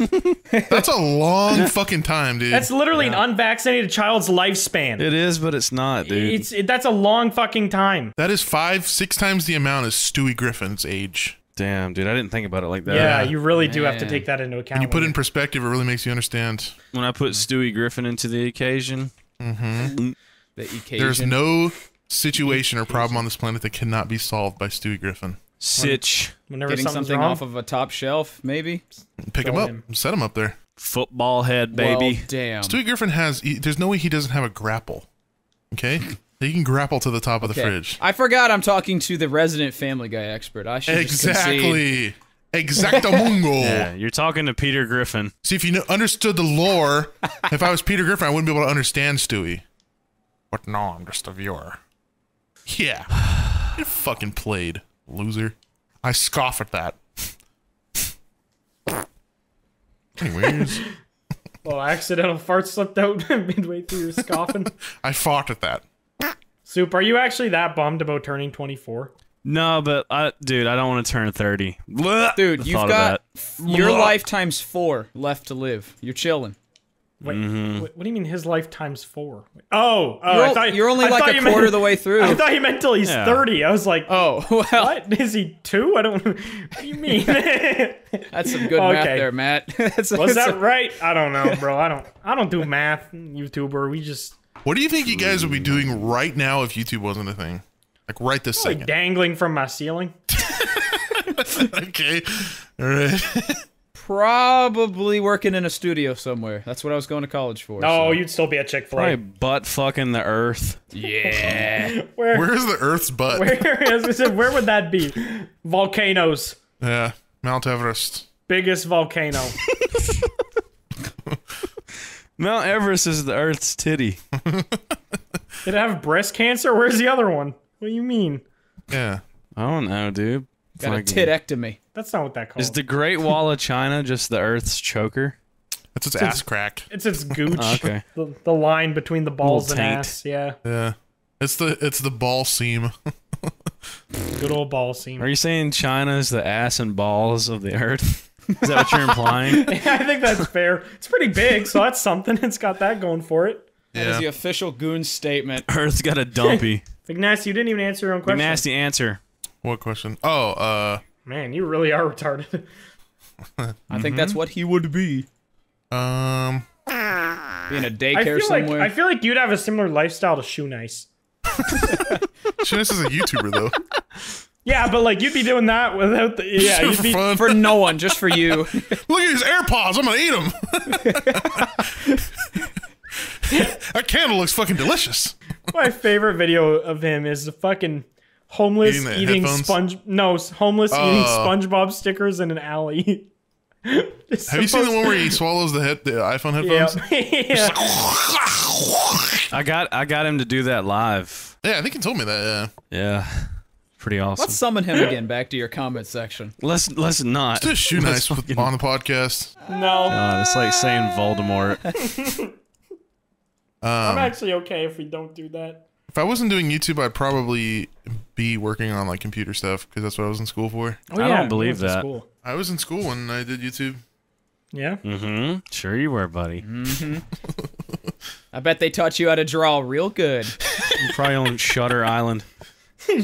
That's a long fucking time, dude. That's literally an unvaccinated child's lifespan. It is, but it's not, dude. That's a long fucking time. That is 5-6 times the amount as Stewie Griffin's age. Damn, dude, I didn't think about it like that. Yeah, you really do have to take that into account. When you put it in perspective, it really makes you understand. When I put Stewie Griffin into the occasion... Mm-hmm. The occasion. There's no situation or problem on this planet that cannot be solved by Stewie Griffin. Sitch. Getting something wrong. Off of a top shelf, maybe? Pick him up. Set him up there. Football head, baby. Well, damn. Stewie Griffin has... There's no way he doesn't have a grapple. Okay? He can grapple to the top of the fridge. I forgot I'm talking to the resident Family Guy expert. I should just concede. Exactamungo. Yeah, you're talking to Peter Griffin. See, if you understood the lore, if I was Peter Griffin, I wouldn't be able to understand Stewie. But no, I'm just a viewer. Yeah. You fucking played, loser. I scoff at that. Anyways. Well, accidental fart slipped out midway through your scoffing. I fought at that. Soup, are you actually that bummed about turning 24? No, but dude, I don't want to turn 30. Dude, you've got your lifetime's 4 left to live. You're chilling. Wait, what do you mean his lifetime's 4? Oh, you're only like a quarter of the way through. I thought you meant till he's 30. I was like, oh, well, what is he 2? I don't. What do you mean? That's some good math there, Matt. Was that right? I don't know, bro. I don't do math, YouTuber. We just. What do you think you guys would be doing right now if YouTube wasn't a thing? Like right this second. Dangling from my ceiling. Okay. All right. Probably working in a studio somewhere. That's what I was going to college for. No, you'd still be at Chick-fil-A. Probably butt fucking the earth. Yeah. Where's the earth's butt? Where would that be? Volcanoes. Yeah. Mount Everest. Biggest volcano. Mount Everest is the earth's titty. Did it have breast cancer? Where's the other one? What do you mean? Yeah. I don't know, dude. Got like a titectomy. That's not what that calls. Is the Great Wall of China just the Earth's choker? That's its ass crack. It's its gooch. Oh, okay. The line between the balls and ass. Yeah. Yeah. It's the ball seam. Good old ball seam. Are you saying China's the ass and balls of the Earth? Is that what you're implying? Yeah, I think that's fair. It's pretty big, so that's something. It's got that going for it. Yeah. That is the official goon statement. Earth's got a dumpy. McNasty, you didn't even answer your own question. McNasty, answer. What question? Oh, Man, you really are retarded. I think that's what he would be. Being a daycare somewhere. Like, I feel like you'd have a similar lifestyle to Shoe Nice. Shoe Nice is a YouTuber, though. Yeah, but like you'd be doing that without the for no one, just for you. Look at his AirPods. I'm gonna eat them. That candle looks fucking delicious. My favorite video of him is the fucking homeless eating SpongeBob stickers in an alley. Have you seen the one where he swallows the iPhone headphones? Yep. Yeah. Like, I got him to do that live. Yeah, I think he told me that. Yeah. Yeah. Pretty awesome. Let's summon him again back to your comment section. Let's not. Let's Shoe Nice on the podcast. No. It's like saying Voldemort. I'm actually okay if we don't do that. If I wasn't doing YouTube, I'd probably be working on like computer stuff because that's what I was in school for. Oh, yeah, I don't believe that. I was in school when I did YouTube. Yeah. Mm-hmm. Sure you were, buddy. Mm-hmm. I bet they taught you how to draw real good. You're probably on Shutter Island.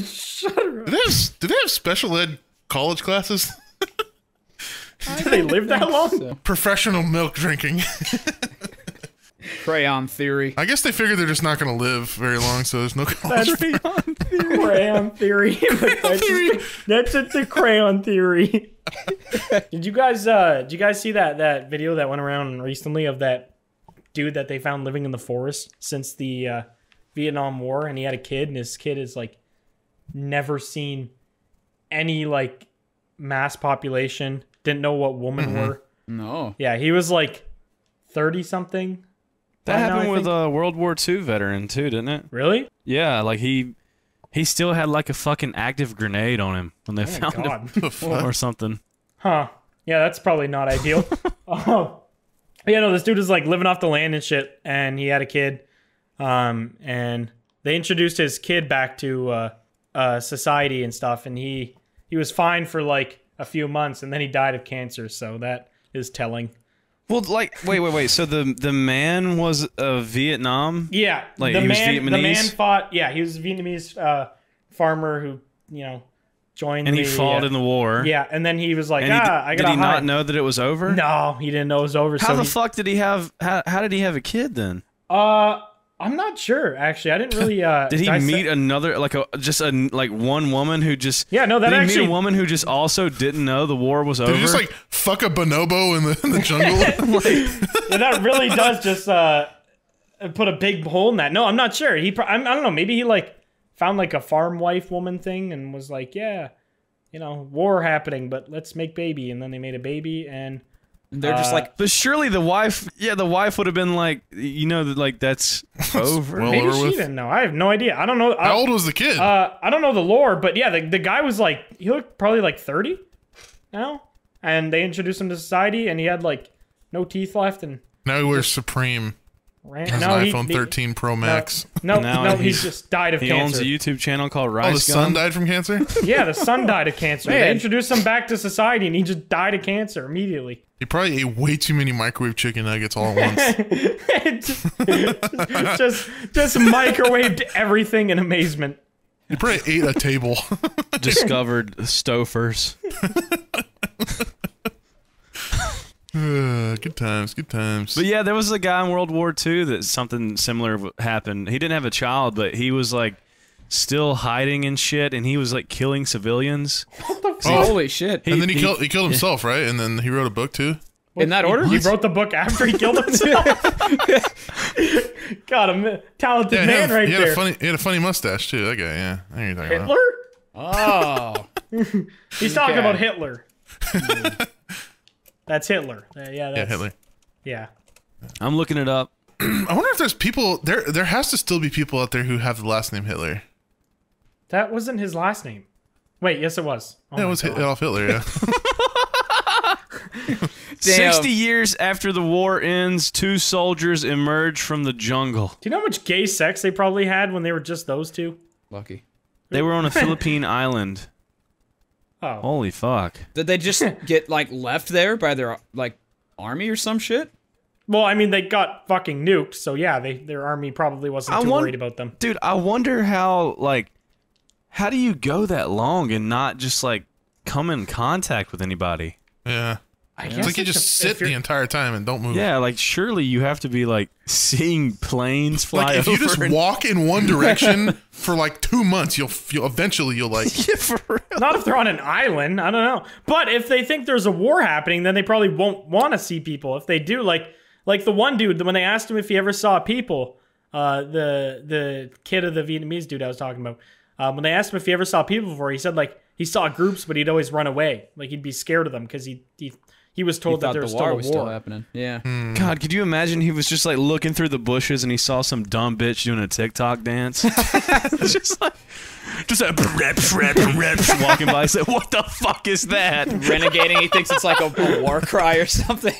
Shutter. Do they have special ed college classes? Do they live that long? So. Professional milk drinking. Crayon theory. I guess they figure they're just not going to live very long, so there's no college. Crayon theory. Crayon theory. That's just the crayon theory. Did you guys see that video that went around recently of that dude that they found living in the forest since the Vietnam War, and he had a kid, and his kid is like never seen any like mass population, didn't know what women were. No. Yeah, he was like 30-something. That happened with a World War II veteran too, didn't it? Really? Yeah, like he still had like a fucking active grenade on him when they found him or something. Huh. Yeah, that's probably not ideal. Oh. Yeah, no, this dude is like living off the land and shit, and he had a kid, and They introduced his kid back to society and stuff, and he was fine for like a few months, and then he died of cancer. So that is telling. Well, like, wait. So the man was Vietnam. Yeah, like he was Vietnamese. The man fought. Yeah, he was a Vietnamese farmer who, you know, joined. And he fought in the war. Yeah, and then he was like, I gotta hide. Did he not know that it was over? No, he didn't know it was over. How the fuck did he have? How did he have a kid then? I'm not sure, actually. I didn't really. Did he meet another, like one woman who just? Yeah, no, that actually. Did he meet a woman who just also didn't know the war was over? Did he just like fuck a bonobo in the jungle? Like, yeah, that really does just put a big hole in that. No, I'm not sure. I don't know. Maybe he like found like a farm wife woman thing and was like, yeah, you know, war happening, but let's make baby, and then they made a baby and. They're just like, but surely the wife, would have been like, you know, like that's over. Well, maybe she didn't know. I have no idea. I don't know. How old was the kid? I don't know the lore, but yeah, the guy was like, he looked probably like 30 now, and they introduced him to society, and he had like no teeth left, and now he wears Supreme. Right? Has an iPhone 13 Pro Max. No, he just died of cancer. He owns a YouTube channel called Rice. Oh, the son died from cancer? Yeah, the son died of cancer. They introduced him back to society, and he just died of cancer immediately. He probably ate way too many microwave chicken nuggets all at once. just microwaved everything in amazement. He probably ate a table. Discovered Stofers. Good times, good times. But yeah, there was a guy in World War II that something similar happened. He didn't have a child, but he was like still hiding and shit, and he was like killing civilians. What the fuck? Holy shit! And then he killed himself, right? And then he wrote a book too. In that order, he wrote the book after he killed himself. God, a talented man, right there. He had a funny mustache too. That guy, yeah. I know you're talking Hitler? About. Oh, he's talking about Hitler. That's Hitler. Yeah, Hitler. Yeah. I'm looking it up. I wonder if there's people... There has to still be people out there who have the last name Hitler. That wasn't his last name. Wait, yes it was. Oh yeah, it was Adolf Hitler, yeah. 60 years after the war ends, two soldiers emerge from the jungle. Do you know how much gay sex they probably had when they were just those two? Lucky. They were on a Philippine island. Oh. Holy fuck. Did they just get, like, left there by their, like, army or some shit? Well, I mean, they got fucking nuked, so yeah, their army probably wasn't too worried about them. Dude, I wonder how, like, how do you go that long and not just, like, come in contact with anybody? Yeah. It's like you just sit the entire time and don't move. Yeah, like, surely you have to be, like, seeing planes fly over. Like, if you just walk in one direction for, like, 2 months, you'll eventually, you'll, like... Yeah, for real. Not if they're on an island, I don't know. But if they think there's a war happening, then they probably won't want to see people. If they do, like the one dude, when they asked him if he ever saw people, the kid of the Vietnamese dude I was talking about, when they asked him if he ever saw people before, he said, like, he saw groups, but he'd always run away. Like, he'd be scared of them, because he was told that there was still a war happening. Yeah. Mm. God, could you imagine? He was just like looking through the bushes, and he saw some dumb bitch doing a TikTok dance. just like reps walking by. He's like, "What the fuck is that?" Renegading. He thinks it's like a war cry or something.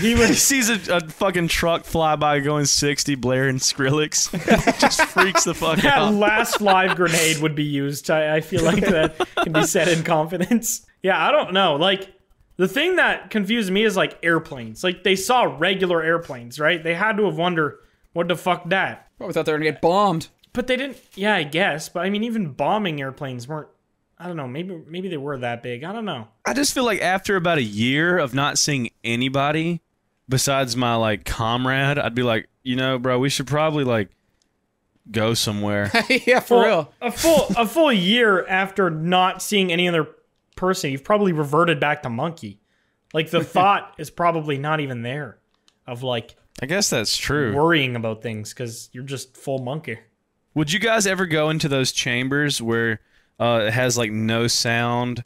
He sees a fucking truck fly by going 60, blaring Skrillex. Just freaks the fuck out. That last live grenade would be used. I feel like that can be said in confidence. Yeah, I don't know. Like. The thing that confused me is, like, airplanes. Like, they saw regular airplanes, right? They had to have wondered, what the fuck that? Probably thought they were gonna get bombed. But they didn't... Yeah, I guess. But, I mean, even bombing airplanes weren't... I don't know. Maybe they were that big. I don't know. I just feel like after about a year of not seeing anybody besides my, like, comrade, I'd be like, you know, bro, we should probably, like, go somewhere. Yeah, for real. A full year after not seeing any other... person, you've probably reverted back to monkey. Like, the thought is probably not even there of, like... I guess that's true. ...worrying about things, because you're just full monkey. Would you guys ever go into those chambers where it has, like, no sound,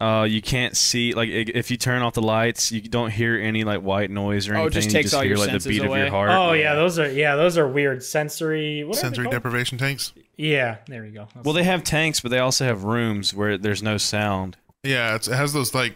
you can't see... Like, if you turn off the lights, you don't hear any, like, white noise or anything. Oh, it just takes all your senses away. You just hear, like, the beat of your heart. Oh, yeah, those are weird. Sensory deprivation tanks? Yeah, there you go. Well, they have tanks, but they also have rooms where there's no sound. Yeah, it has those like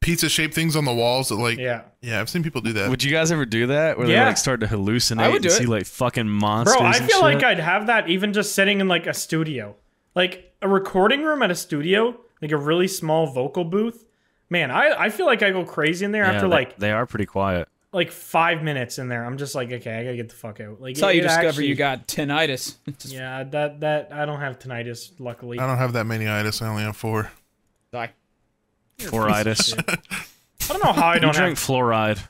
pizza-shaped things on the walls that, like, yeah, I've seen people do that. Would you guys ever do that? Where they, like, start to hallucinate and see, like, fucking monsters and shit? Bro, I feel like I'd have that even just sitting in, like, a studio. Like, a recording room at a studio, like, a really small vocal booth. Man, I feel like I go crazy in there after, like... They are pretty quiet. Like, 5 minutes in there. I'm just like, okay, I gotta get the fuck out. Like, that's how you discover you got tinnitus. Yeah, that I don't have tinnitus, luckily. I don't have that many itis. I only have 4. Die. Fluoritis. I don't know how I don't drink fluoride.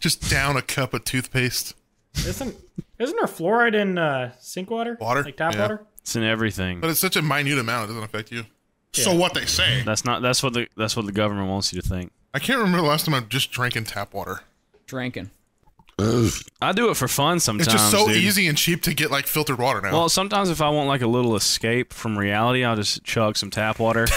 Just down a cup of toothpaste. Isn't there fluoride in sink water? Water, like tap water. It's in everything. But it's such a minute amount; it doesn't affect you. Yeah. So what they say? That's not. That's what the government wants you to think. I can't remember the last time I just drank in tap water. Drinking. Ugh. I do it for fun sometimes. It's just so easy and cheap to get like filtered water now. Well, sometimes if I want like a little escape from reality, I'll just chug some tap water.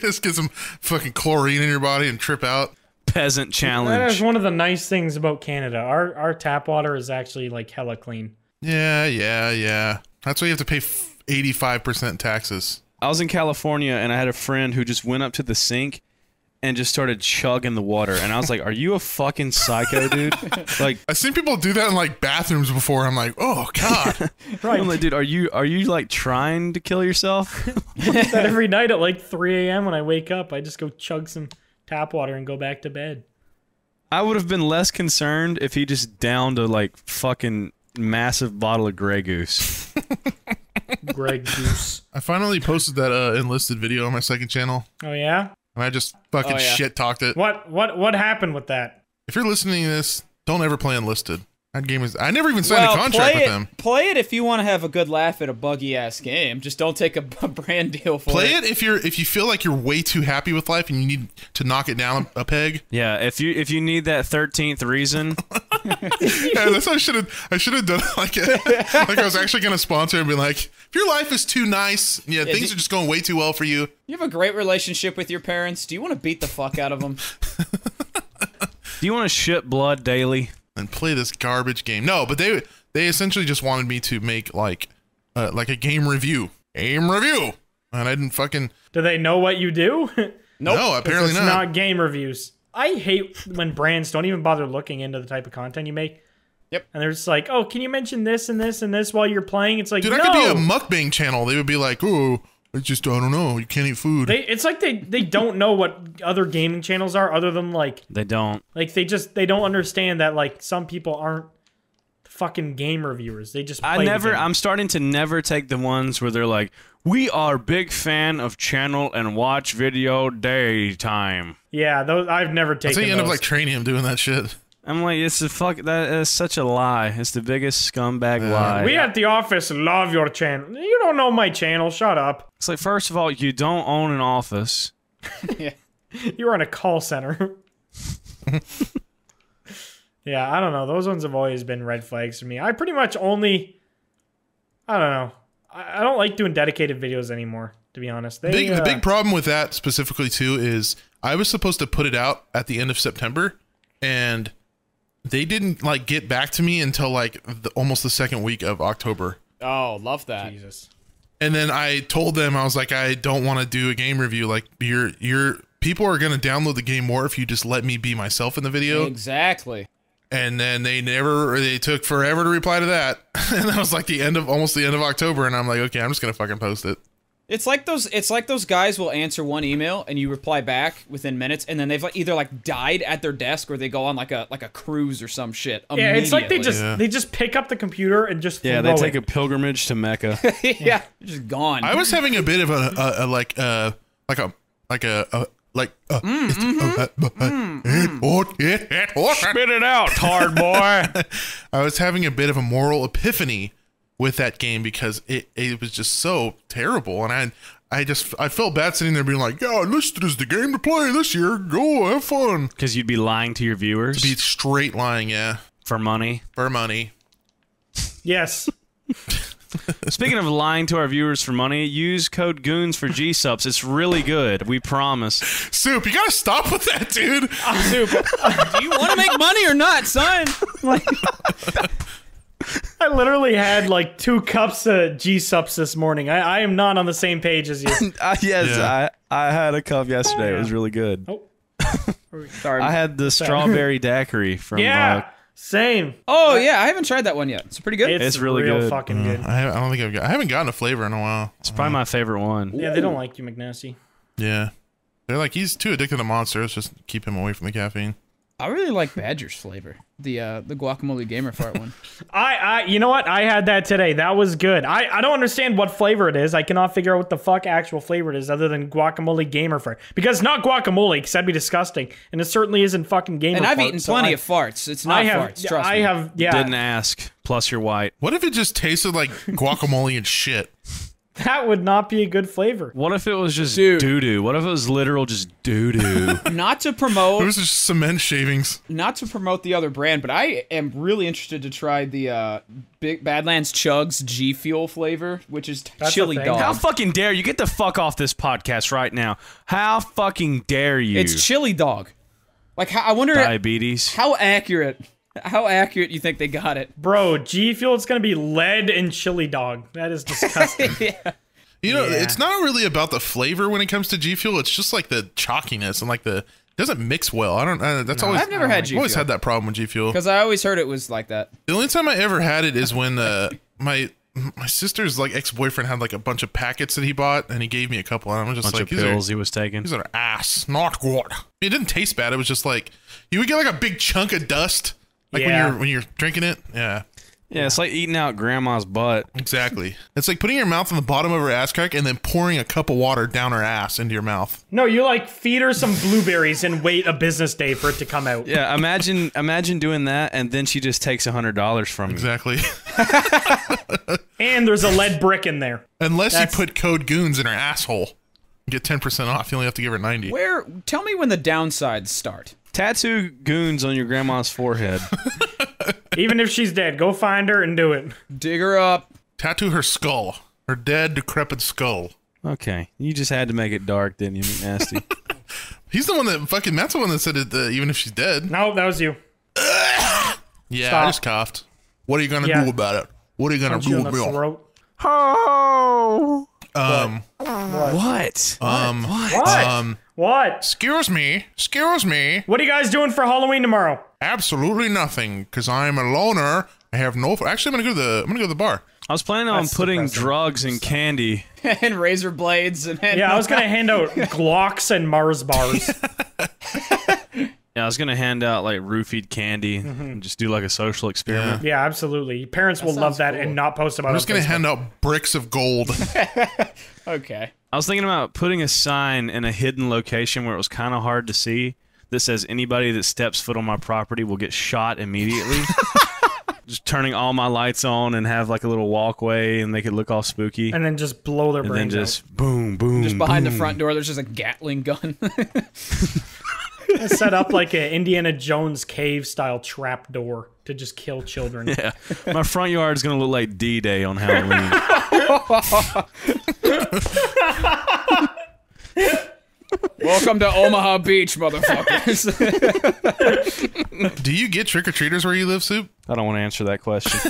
Just get some fucking chlorine in your body and trip out. Peasant challenge. That is one of the nice things about Canada. Our tap water is actually like hella clean. Yeah. That's why you have to pay 85% taxes. I was in California and I had a friend who just went up to the sink and just started chugging the water. And I was like, are you a fucking psycho, dude? Like, I've seen people do that in like bathrooms before. I'm like, oh God. Right. I'm like, dude, are you like trying to kill yourself? That every night at like 3 AM when I wake up, I just go chug some tap water and go back to bed. I would have been less concerned if he just downed a like fucking massive bottle of Grey Goose. Grey Goose. I finally posted that enlisted video on my second channel. Oh yeah? And I just fucking shit talked it. What happened with that? If you're listening to this, don't ever play Enlisted. That game is. I never even signed a contract with them. Play it if you want to have a good laugh at a buggy ass game. Just don't take a brand deal for it. Play it if you feel like you're way too happy with life and you need to knock it down a peg. Yeah, if you need that 13th reason. Yeah, that's what I should have done like I was actually gonna sponsor and be like, if your life is too nice, things are just going way too well for you. You have a great relationship with your parents. Do you want to beat the fuck out of them? Do you want to shit blood daily and play this garbage game? No, but they essentially just wanted me to make like a game review, and I didn't fucking. Do they know what you do? Nope. No, apparently not. It's not game reviews. I hate when brands don't even bother looking into the type of content you make. Yep. And they're just like, oh, can you mention this and this and this while you're playing? It's like, dude, no. I could be a mukbang channel. They would be like, oh, it's just, I don't know. You can't eat food. It's like they don't know what other gaming channels are other than like... They don't. Like, they don't understand that, like, some people aren't fucking game reviewers. They just play the game. I'm starting to never take the ones where they're like, we are big fan of channel and watch video daytime. Yeah, those I've never taken. So you end up like training him doing that shit. I'm like, it's a fuck. That is such a lie. It's the biggest scumbag lie. We at the office love your channel. You don't know my channel. Shut up. It's like, first of all, you don't own an office. Yeah, you're in a call center. Yeah, I don't know. Those ones have always been red flags for me. I pretty much only... I don't know. I don't like doing dedicated videos anymore, to be honest. The big problem with that specifically, too, is I was supposed to put it out at the end of September, and they didn't, like, get back to me until, like, almost the second week of October. Oh, love that. Jesus. And then I told them, I was like, I don't want to do a game review. Like, your people are going to download the game more if you just let me be myself in the video. Exactly. And then they took forever to reply to that. And that was like almost the end of October. And I'm like, okay, I'm just going to fucking post it. It's like those guys will answer one email and you reply back within minutes. And then they've like either like died at their desk or they go on like a cruise or some shit. Yeah. It's like they just pick up the computer and just, they take a pilgrimage to Mecca. Yeah. Just gone. I was having a bit of spit it out, hard boy. I was having a bit of a moral epiphany with that game because it was just so terrible, and I felt bad sitting there being like, yeah, this is the game to play this year. Go have fun. Because you'd be lying to your viewers. To be straight lying, yeah. For money. For money. Yes. Speaking of lying to our viewers for money, use code Goons for G-Subs. It's really good. We promise. Soup, you gotta stop with that, dude. Soup, do you want to make money or not, son? Like, I literally had like 2 cups of G-Subs this morning. I am not on the same page as you. Yes, yeah. I I had a cup yesterday. It was really good. Oh. Sorry. I had the strawberry daiquiri from... Yeah, same. Oh, yeah. I haven't tried that one yet. It's pretty good. It's really good. It's fucking good. I don't think I've got... I haven't gotten a flavor in a while. It's probably my favorite one. Yeah, they don't like you, McNasty. Yeah. They're like, he's too addicted to monsters. Just keep him away from the caffeine. I really like Badger's flavor, the guacamole gamer fart one. You know what? I had that today. That was good. I don't understand what flavor it is. I cannot figure out what the fuck actual flavor it is other than guacamole gamer fart. Because it's not guacamole, because that'd be disgusting. And it certainly isn't fucking gamer fart. And I've eaten plenty of farts. It's not farts, trust me. I have, yeah. Didn't ask. Plus you're white. What if it just tasted like guacamole and shit? That would not be a good flavor. What if it was just doo-doo? What if it was literal just doo-doo? Not to promote... It was just cement shavings. Not to promote the other brand, but I am really interested to try the Big Badlands Chugs G Fuel flavor, which is chili dog. How fucking dare you? Get the fuck off this podcast right now. How fucking dare you? It's chili dog. Like, I wonder... Diabetes. How accurate you think they got it? Bro, G Fuel, it's going to be lead and chili dog. That is disgusting. Yeah. You know, it's not really about the flavor when it comes to G Fuel. It's just like the chalkiness and like the... It doesn't mix well. I don't... that's always... I've never had G Fuel. I've always had that problem with G Fuel. Because I always heard it was like that. The only time I ever had it is when my sister's like ex-boyfriend had like a bunch of packets that he bought, and he gave me a couple, and I was just like, these pills he was taking. These are ass. Not good. It didn't taste bad. It was just like... You would get like a big chunk of dust... Like when you're drinking it, yeah, it's like eating out grandma's butt. Exactly, it's like putting your mouth on the bottom of her ass crack and then pouring a cup of water down her ass into your mouth. No, you like feed her some blueberries and wait a business day for it to come out. Yeah, imagine doing that, and then she just takes $100 from you. Exactly. And there's a lead brick in there. Unless you put code goons in her asshole, you get 10% off. You only have to give her 90. Where? Tell me when the downsides start. Tattoo goons on your grandma's forehead. Even if she's dead, go find her and do it. Dig her up. Tattoo her skull. Her dead, decrepit skull. Okay. You just had to make it dark, didn't you, McNasty? He's the one that fucking... That's the one that said it, even if she's dead. No, that was you. Yeah, stop. I just coughed. What are you gonna do about it? What are you gonna do about it? Oh! What? Excuse me. What are you guys doing for Halloween tomorrow? Absolutely nothing, because I'm a loner. I have no... Actually, I'm gonna go to the bar. I was planning on putting drugs and candy. And razor blades and... Yeah, I was gonna hand out Glocks and Mars bars. Yeah, I was gonna hand out like roofied candy and just do like a social experiment. Yeah, absolutely. Your parents will love that and not post about it. I'm just gonna hand out bricks of gold. Okay. I was thinking about putting a sign in a hidden location where it was kind of hard to see that says anybody that steps foot on my property will get shot immediately. Just turning all my lights on and have like a little walkway and make it look all spooky. And then just blow their brains out. And then just boom, boom, just behind the front door, there's just a Gatling gun. Set up like an Indiana Jones cave style trap door to just kill children. Yeah, my front yard is gonna look like D-Day on Halloween. Welcome to Omaha Beach, motherfuckers. Do you get trick-or-treaters where you live, Soup? I don't want to answer that question.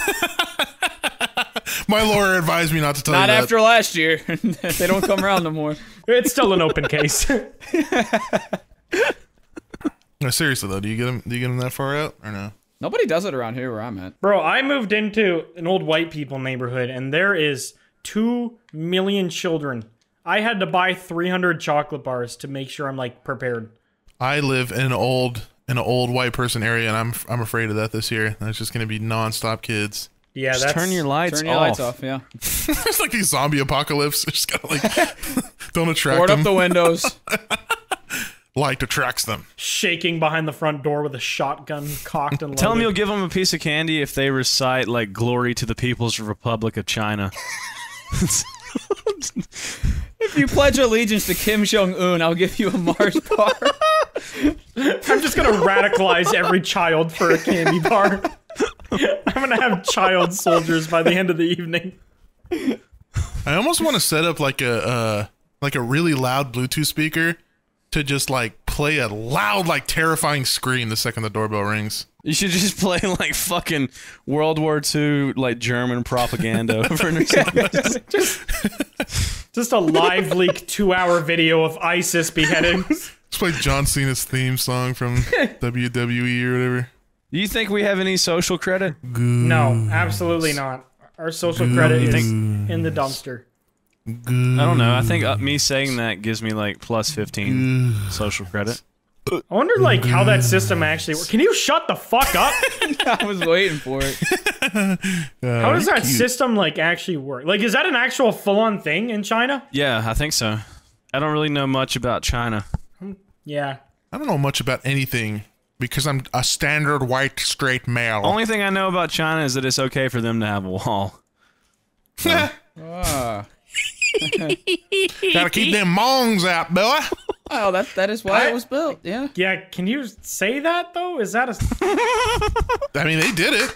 My lawyer advised me not to tell you that. Not after last year. They don't come around no more. It's still an open case. No, seriously though, do you get them that far out or no? Nobody does it around here where I'm at. Bro, I moved into an old white people neighborhood and there is 2 million children. I had to buy 300 chocolate bars to make sure I'm like prepared. I live in an old white person area and I'm afraid of that this year. That's just going to be non-stop kids. Yeah, just turn your lights off, yeah. It's like these zombie apocalypse. Just gotta, like, don't attract them. Board up the windows. Light attracts them. Shaking behind the front door with a shotgun cocked and loaded. Tell them you'll give them a piece of candy if they recite, like, glory to the People's Republic of China. If you pledge allegiance to Kim Jong-un, I'll give you a Mars bar. I'm just gonna radicalize every child for a candy bar. I'm gonna have child soldiers by the end of the evening. I almost want to set up, like a really loud Bluetooth speaker to just like play a loud, like terrifying scream the second the doorbell rings. You should just play like fucking World War II, like German propaganda over and over. Just a live leak 2-hour video of ISIS beheadings. Just play John Cena's theme song from WWE or whatever. Do you think we have any social credit? Goose. No, absolutely not. Our social credit is in the dumpster. Goose. I don't know. I think me saying that gives me like plus 15 social credit. I wonder like how that system actually works. Can you shut the fuck up? I was waiting for it. How does that system like actually work? Like, is that an actual full-on thing in China? Yeah, I think so. I don't really know much about China. Yeah. I don't know much about anything because I'm a standard white straight male. Only thing I know about China is that it's okay for them to have a wall. So. Gotta keep them Hmongs out, boy. Oh, that is why it was built, yeah. Yeah, can you say that, though? Is that a... I mean, they did it.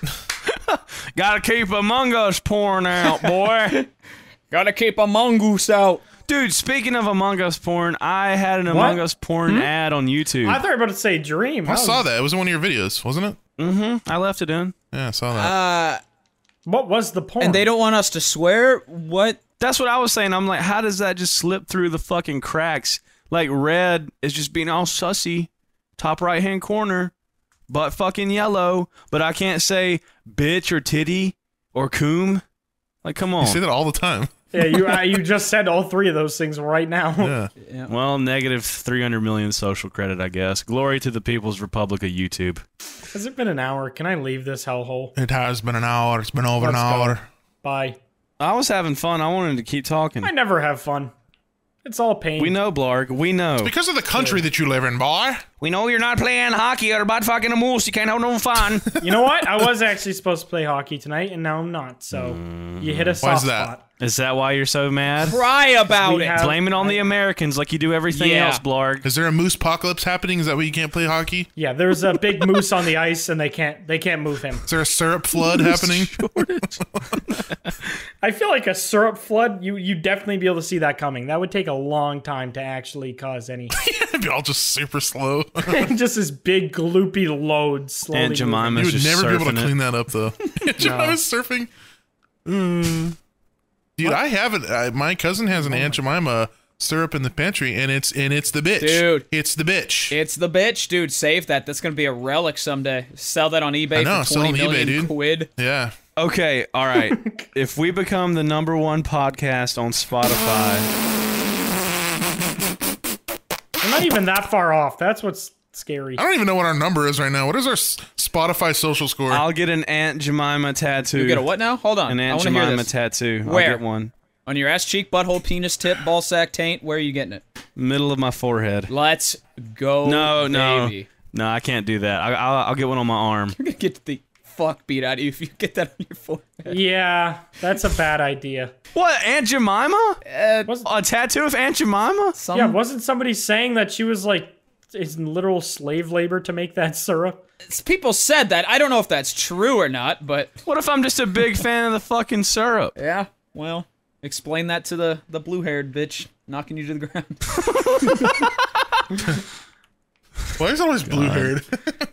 Gotta keep Among Us porn out, boy. Gotta keep a mongoose out. Dude, speaking of Among Us porn, I had an Among Us porn ad on YouTube. I thought you were about to say Dream. I saw that. It was in one of your videos, wasn't it? Mm-hmm. I left it in. Yeah, I saw that. What was the porn? And they don't want us to swear? What? That's what I was saying. I'm like, how does that just slip through the fucking cracks? Like, red is just being all sussy, top right-hand corner, but fucking yellow, but I can't say bitch or titty or coom. Like, come on. You say that all the time. Yeah, you just said all three of those things right now. Yeah. Yeah. Well, negative 300 million social credit, I guess. Glory to the People's Republic of YouTube. Has it been an hour? Can I leave this hellhole? It has been an hour. It's been over an hour. Go. Bye. I was having fun. I wanted to keep talking. I never have fun. It's all pain. We know, Blarg. We know. It's because of the country that you live in, boy. We know you're not playing hockey or about fucking a moose. You can't have no fun. You know what? I was actually supposed to play hockey tonight, and now I'm not. So you hit a soft spot. Is that why you're so mad? Cry about it. Blame it on the Americans like you do everything else, Blarg. Is there a moose apocalypse happening? Is that why you can't play hockey? Yeah, there's a big moose on the ice, and they can't move him. Is there a syrup flood happening? I feel like a syrup flood, you'd definitely be able to see that coming. That would take a long time to actually cause any. It'd be all just super slow. Just this big, gloopy load slowly. Aunt Jemima's just surfing. You would never be able to clean that up, though. Aunt Jemima's surfing. Mm. Dude, what? I haven't. My cousin has an Aunt Jemima syrup in the pantry, and it's the bitch. Dude, it's the bitch. It's the bitch, dude. Save that. That's gonna be a relic someday. Sell that on eBay for 20 million quid. Yeah. Okay. All right. If we become the #1 podcast on Spotify, we're not even that far off. That's what's scary. I don't even know what our number is right now. What is our Spotify social score? I'll get an Aunt Jemima tattoo. You get a what now? Hold on. An Aunt Jemima tattoo. Where? I'll get one. On your ass cheek, butthole, penis, tip, ball sack, taint. Where are you getting it? Middle of my forehead. Let's go, baby. No, I can't do that. I'll get one on my arm. You're gonna get the fuck beat out of you if you get that on your forehead. Yeah, that's a bad idea. What, Aunt Jemima? A tattoo of Aunt Jemima? Yeah, wasn't somebody saying that she was like, it's literal slave labor to make that syrup? People said that. I don't know if that's true or not, but... What if I'm just a big fan of the fucking syrup? Yeah, well, explain that to the blue-haired bitch knocking you to the ground. Why is it always blue-haired?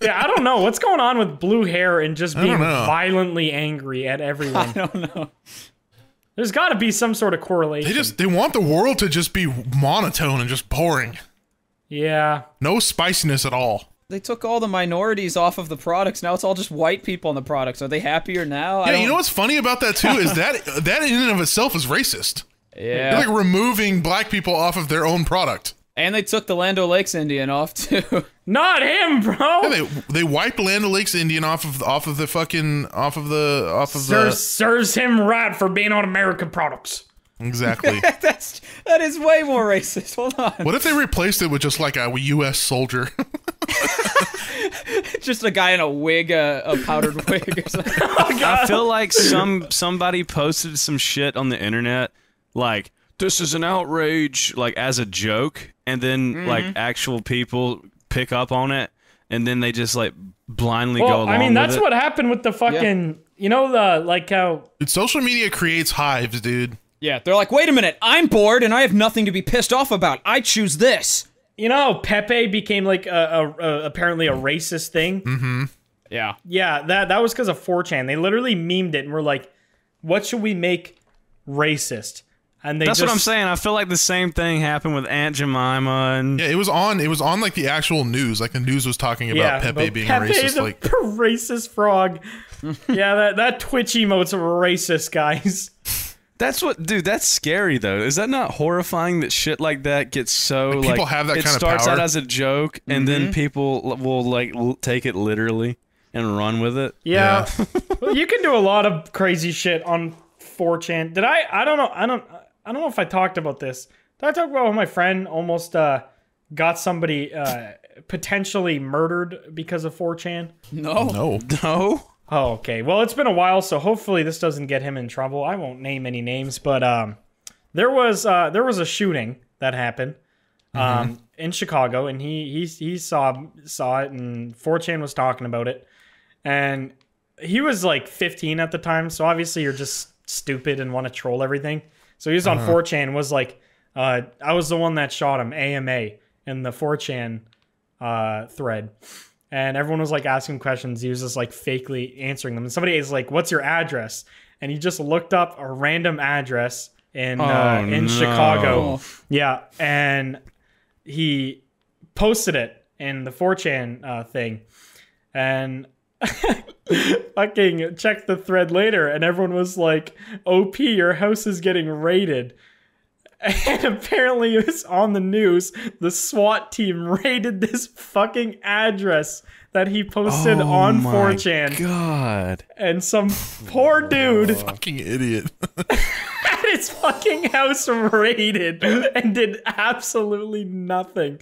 Yeah, I don't know. What's going on with blue hair and just being violently angry at everyone? I don't know. There's got to be some sort of correlation. They want the world to just be monotone and just boring. Yeah. No spiciness at all. They took all the minorities off of the products. Now it's all just white people on the products. Are they happier now? Yeah, you know what's funny about that, too, is that in and of itself is racist. Yeah. They're like removing black people off of their own product. And they took the Land O Lakes Indian off, too. Not him, bro! Yeah, they wiped Land O Lakes Indian off of the serves him right for being on American products. Exactly. that is way more racist. Hold on. What if they replaced it with just like a U.S. soldier? Just a guy in a wig, a powdered wig or something. Oh, I feel like somebody posted some shit on the internet, like, this is an outrage, like as a joke, and then like actual people pick up on it, and then they just like blindly go along with it. I mean, that's what happened with the fucking, you know, the like how... Social media creates hives, dude. Yeah, they're like, wait a minute, I'm bored and I have nothing to be pissed off about. I choose this. You know, Pepe became like apparently a racist thing. Mm-hmm. Yeah. Yeah, that was because of 4chan. They literally memed it and were like, what should we make racist? And they that's what I'm saying. I feel like the same thing happened with Aunt Jemima. And yeah, it was on like the actual news. Like the news was talking about Pepe being Pepe, racist. The racist frog. Yeah, that Twitch emote's racist, guys. That's what, dude. That's scary though. Is that not horrifying that shit like that gets so like people have that kind of power? It starts out as a joke, and then people will like take it literally and run with it. Yeah, well, you can do a lot of crazy shit on 4chan. Did I? I don't know. I don't know if I talked about this. Did I talk about how my friend almost got somebody potentially murdered because of 4chan? No, no, no. Oh, okay. Well, it's been a while, so hopefully this doesn't get him in trouble. I won't name any names, but there was a shooting that happened in Chicago, and he saw it, and 4chan was talking about it, and he was like 15 at the time, so obviously you're just stupid and want to troll everything. So he was on 4chan, was like, I was the one that shot him, AMA, in the 4chan thread. And everyone was like asking questions. He was just like fakely answering them. And somebody is like, "What's your address?" And he just looked up a random address in Chicago. Yeah, and he posted it in the 4chan thing. And fucking checked the thread later, and everyone was like, "OP, your house is getting raided." And apparently it was on the news. The SWAT team raided this fucking address that he posted on 4chan. God. And some poor dude, fucking idiot, had his fucking house raided and did absolutely nothing.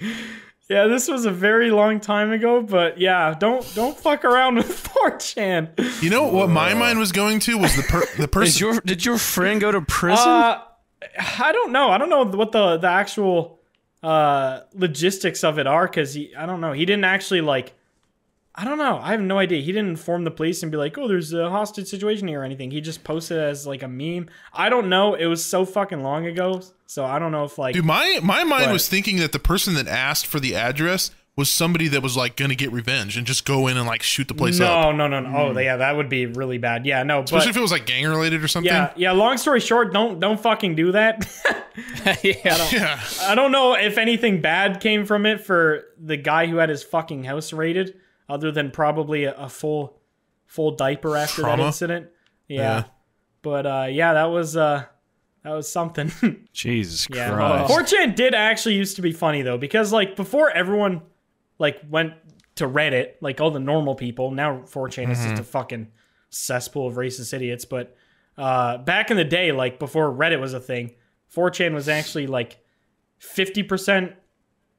Yeah, this was a very long time ago, but yeah, don't fuck around with 4chan. You know what my mind was going to was the person. Did your friend go to prison? I don't know. I don't know what the actual logistics of it are, because I don't know. He didn't actually, like, I don't know. I have no idea. He didn't inform the police and be like, "Oh, there's a hostage situation here" or anything. He just posted it as like a meme. I don't know. It was so fucking long ago, so I don't know if like. Dude, my mind was thinking that the person that asked for the address was somebody that was like gonna get revenge and just go in and like shoot the place up. No. Oh yeah, that would be really bad. Yeah, no. Especially if it was like gang related or something. Yeah. Long story short, don't fucking do that. I don't know if anything bad came from it for the guy who had his fucking house raided, other than probably a full diaper after that incident. Yeah. But yeah, that was something. Jesus Christ. 4chan did actually used to be funny though, because like before everyone went to Reddit, like all the normal people. Now 4chan is just a fucking cesspool of racist idiots. But back in the day, like before Reddit was a thing, 4chan was actually like 50%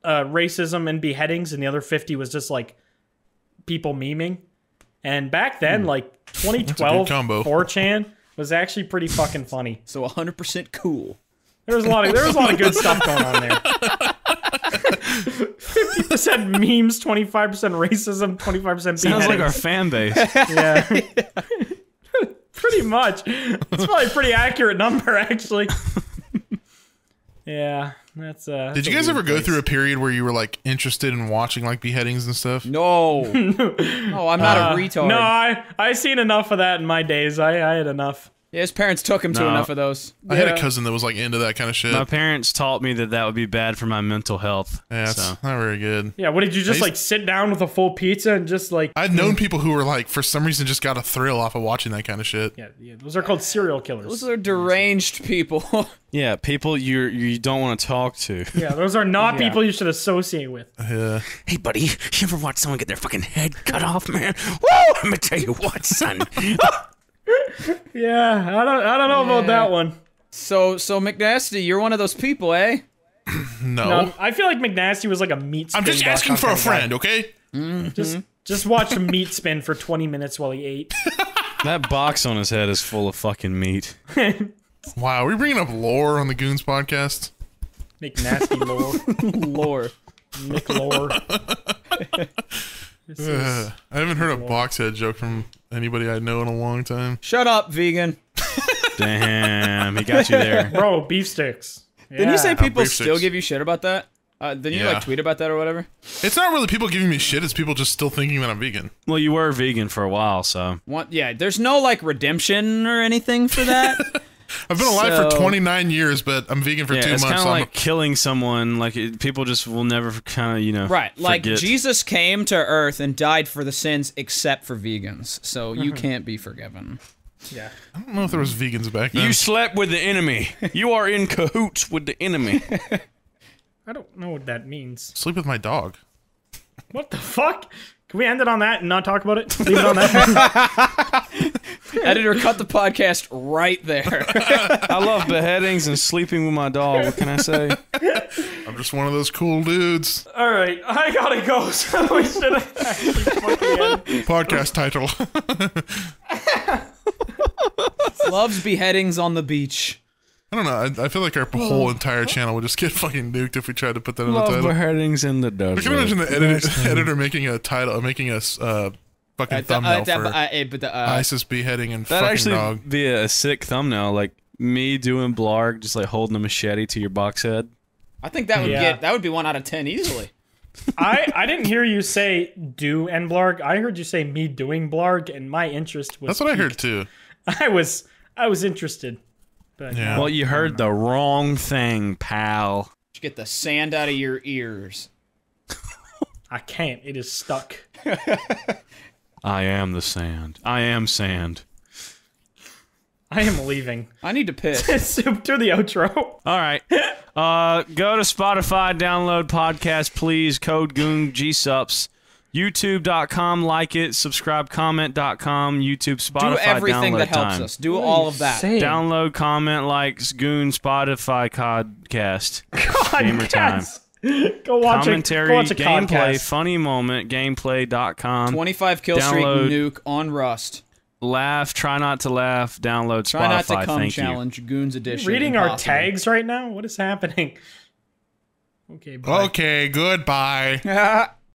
racism and beheadings, and the other 50 was just like people memeing. And back then, like 2012, 4chan was actually pretty fucking funny. So 100% cool. There was a lot of good stuff going on there. 50% memes, 25% racism, 25% sounds like our fan base. Yeah. Pretty much. It's probably a pretty accurate number, actually. Yeah, that's did you guys ever go through a period where you were like interested in watching like beheadings and stuff? No. No, I'm not a retard. No, I seen enough of that in my days. I had enough. Yeah, his parents took him to enough of those. I had a cousin that was like into that kind of shit. My parents taught me that that would be bad for my mental health. Yeah, it's not very good. Yeah, what did you just like sit down with a full pizza and just like... I've known people who were like, for some reason, just got a thrill off of watching that kind of shit. Yeah, those are called serial killers. Those are deranged people. Yeah, people you don't want to talk to. Yeah, those are not people you should associate with. Yeah. Hey, buddy, you ever watch someone get their fucking head cut off, man? Woo! I'm gonna tell you what, son. Yeah, I don't know about that one. So McNasty, you're one of those people, eh? No, I feel like McNasty was like a meat spin. I'm just asking for a friend, okay? Just watch him meat spin for 20 minutes while he ate. That box on his head is full of fucking meat. Wow, are we bringing up lore on the Goons podcast? McNasty lore. Mick lore. I haven't heard a box head joke from anybody I know in a long time. Shut up, vegan. Damn, he got you there. Bro, beef sticks. Yeah. Didn't you say people still give you shit about that? Didn't you like tweet about that or whatever? It's not really people giving me shit, it's people just still thinking that I'm vegan. Well, you were vegan for a while, so... There's no like redemption or anything for that. I've been alive for 29 years, but I'm vegan for 2 months. It's kind of like killing someone. Like people just will never kind of, you know, right? Like forget. Jesus came to Earth and died for the sins except for vegans, so you can't be forgiven. Yeah, I don't know if there was vegans back then. You slept with the enemy. You are in cahoots with the enemy. I don't know what that means. Sleep with my dog. What the fuck? Can we end it on that and not talk about it? Leave it on that. Editor, cut the podcast right there. I love beheadings and sleeping with my dog. What can I say? I'm just one of those cool dudes. All right, I gotta go. So we should actually fucking end. Podcast title. Loves beheadings on the beach. I don't know. I feel like our whole entire channel would just get fucking nuked if we tried to put that in the title. Love beheadings in the desert. I can imagine the editor making a title, making us fucking thumbnail for ISIS beheading and fucking dog. That'd actually be a sick thumbnail, like me doing Blarg, just like holding a machete to your box head. I think that would get that would be 1 out of 10 easily. I didn't hear you say do and Blarg. I heard you say me doing Blarg, and my interest was. That's what I heard too. I was interested. Yeah. Well, you heard the wrong thing, pal. You get the sand out of your ears. I can't. It is stuck. I am the sand. I am sand. I am leaving. I need to piss. Soup to the outro. All right. Go to Spotify, download podcast, please. Code Goon GSUPS. YouTube.com, like it, subscribe, comment.com, YouTube, Spotify, download. Do everything that helps us. Do all of that. Download, comment, likes, Goon, Spotify, Codcast. Gamer time. Go watch commentary, gameplay, funny moment, gameplay.com. 25 kill streak nuke on Rust. Laugh, try not to laugh, download Spotify. Try not to come challenge, Goons edition. Reading our tags right now? What is happening? Okay, bye. Okay, goodbye.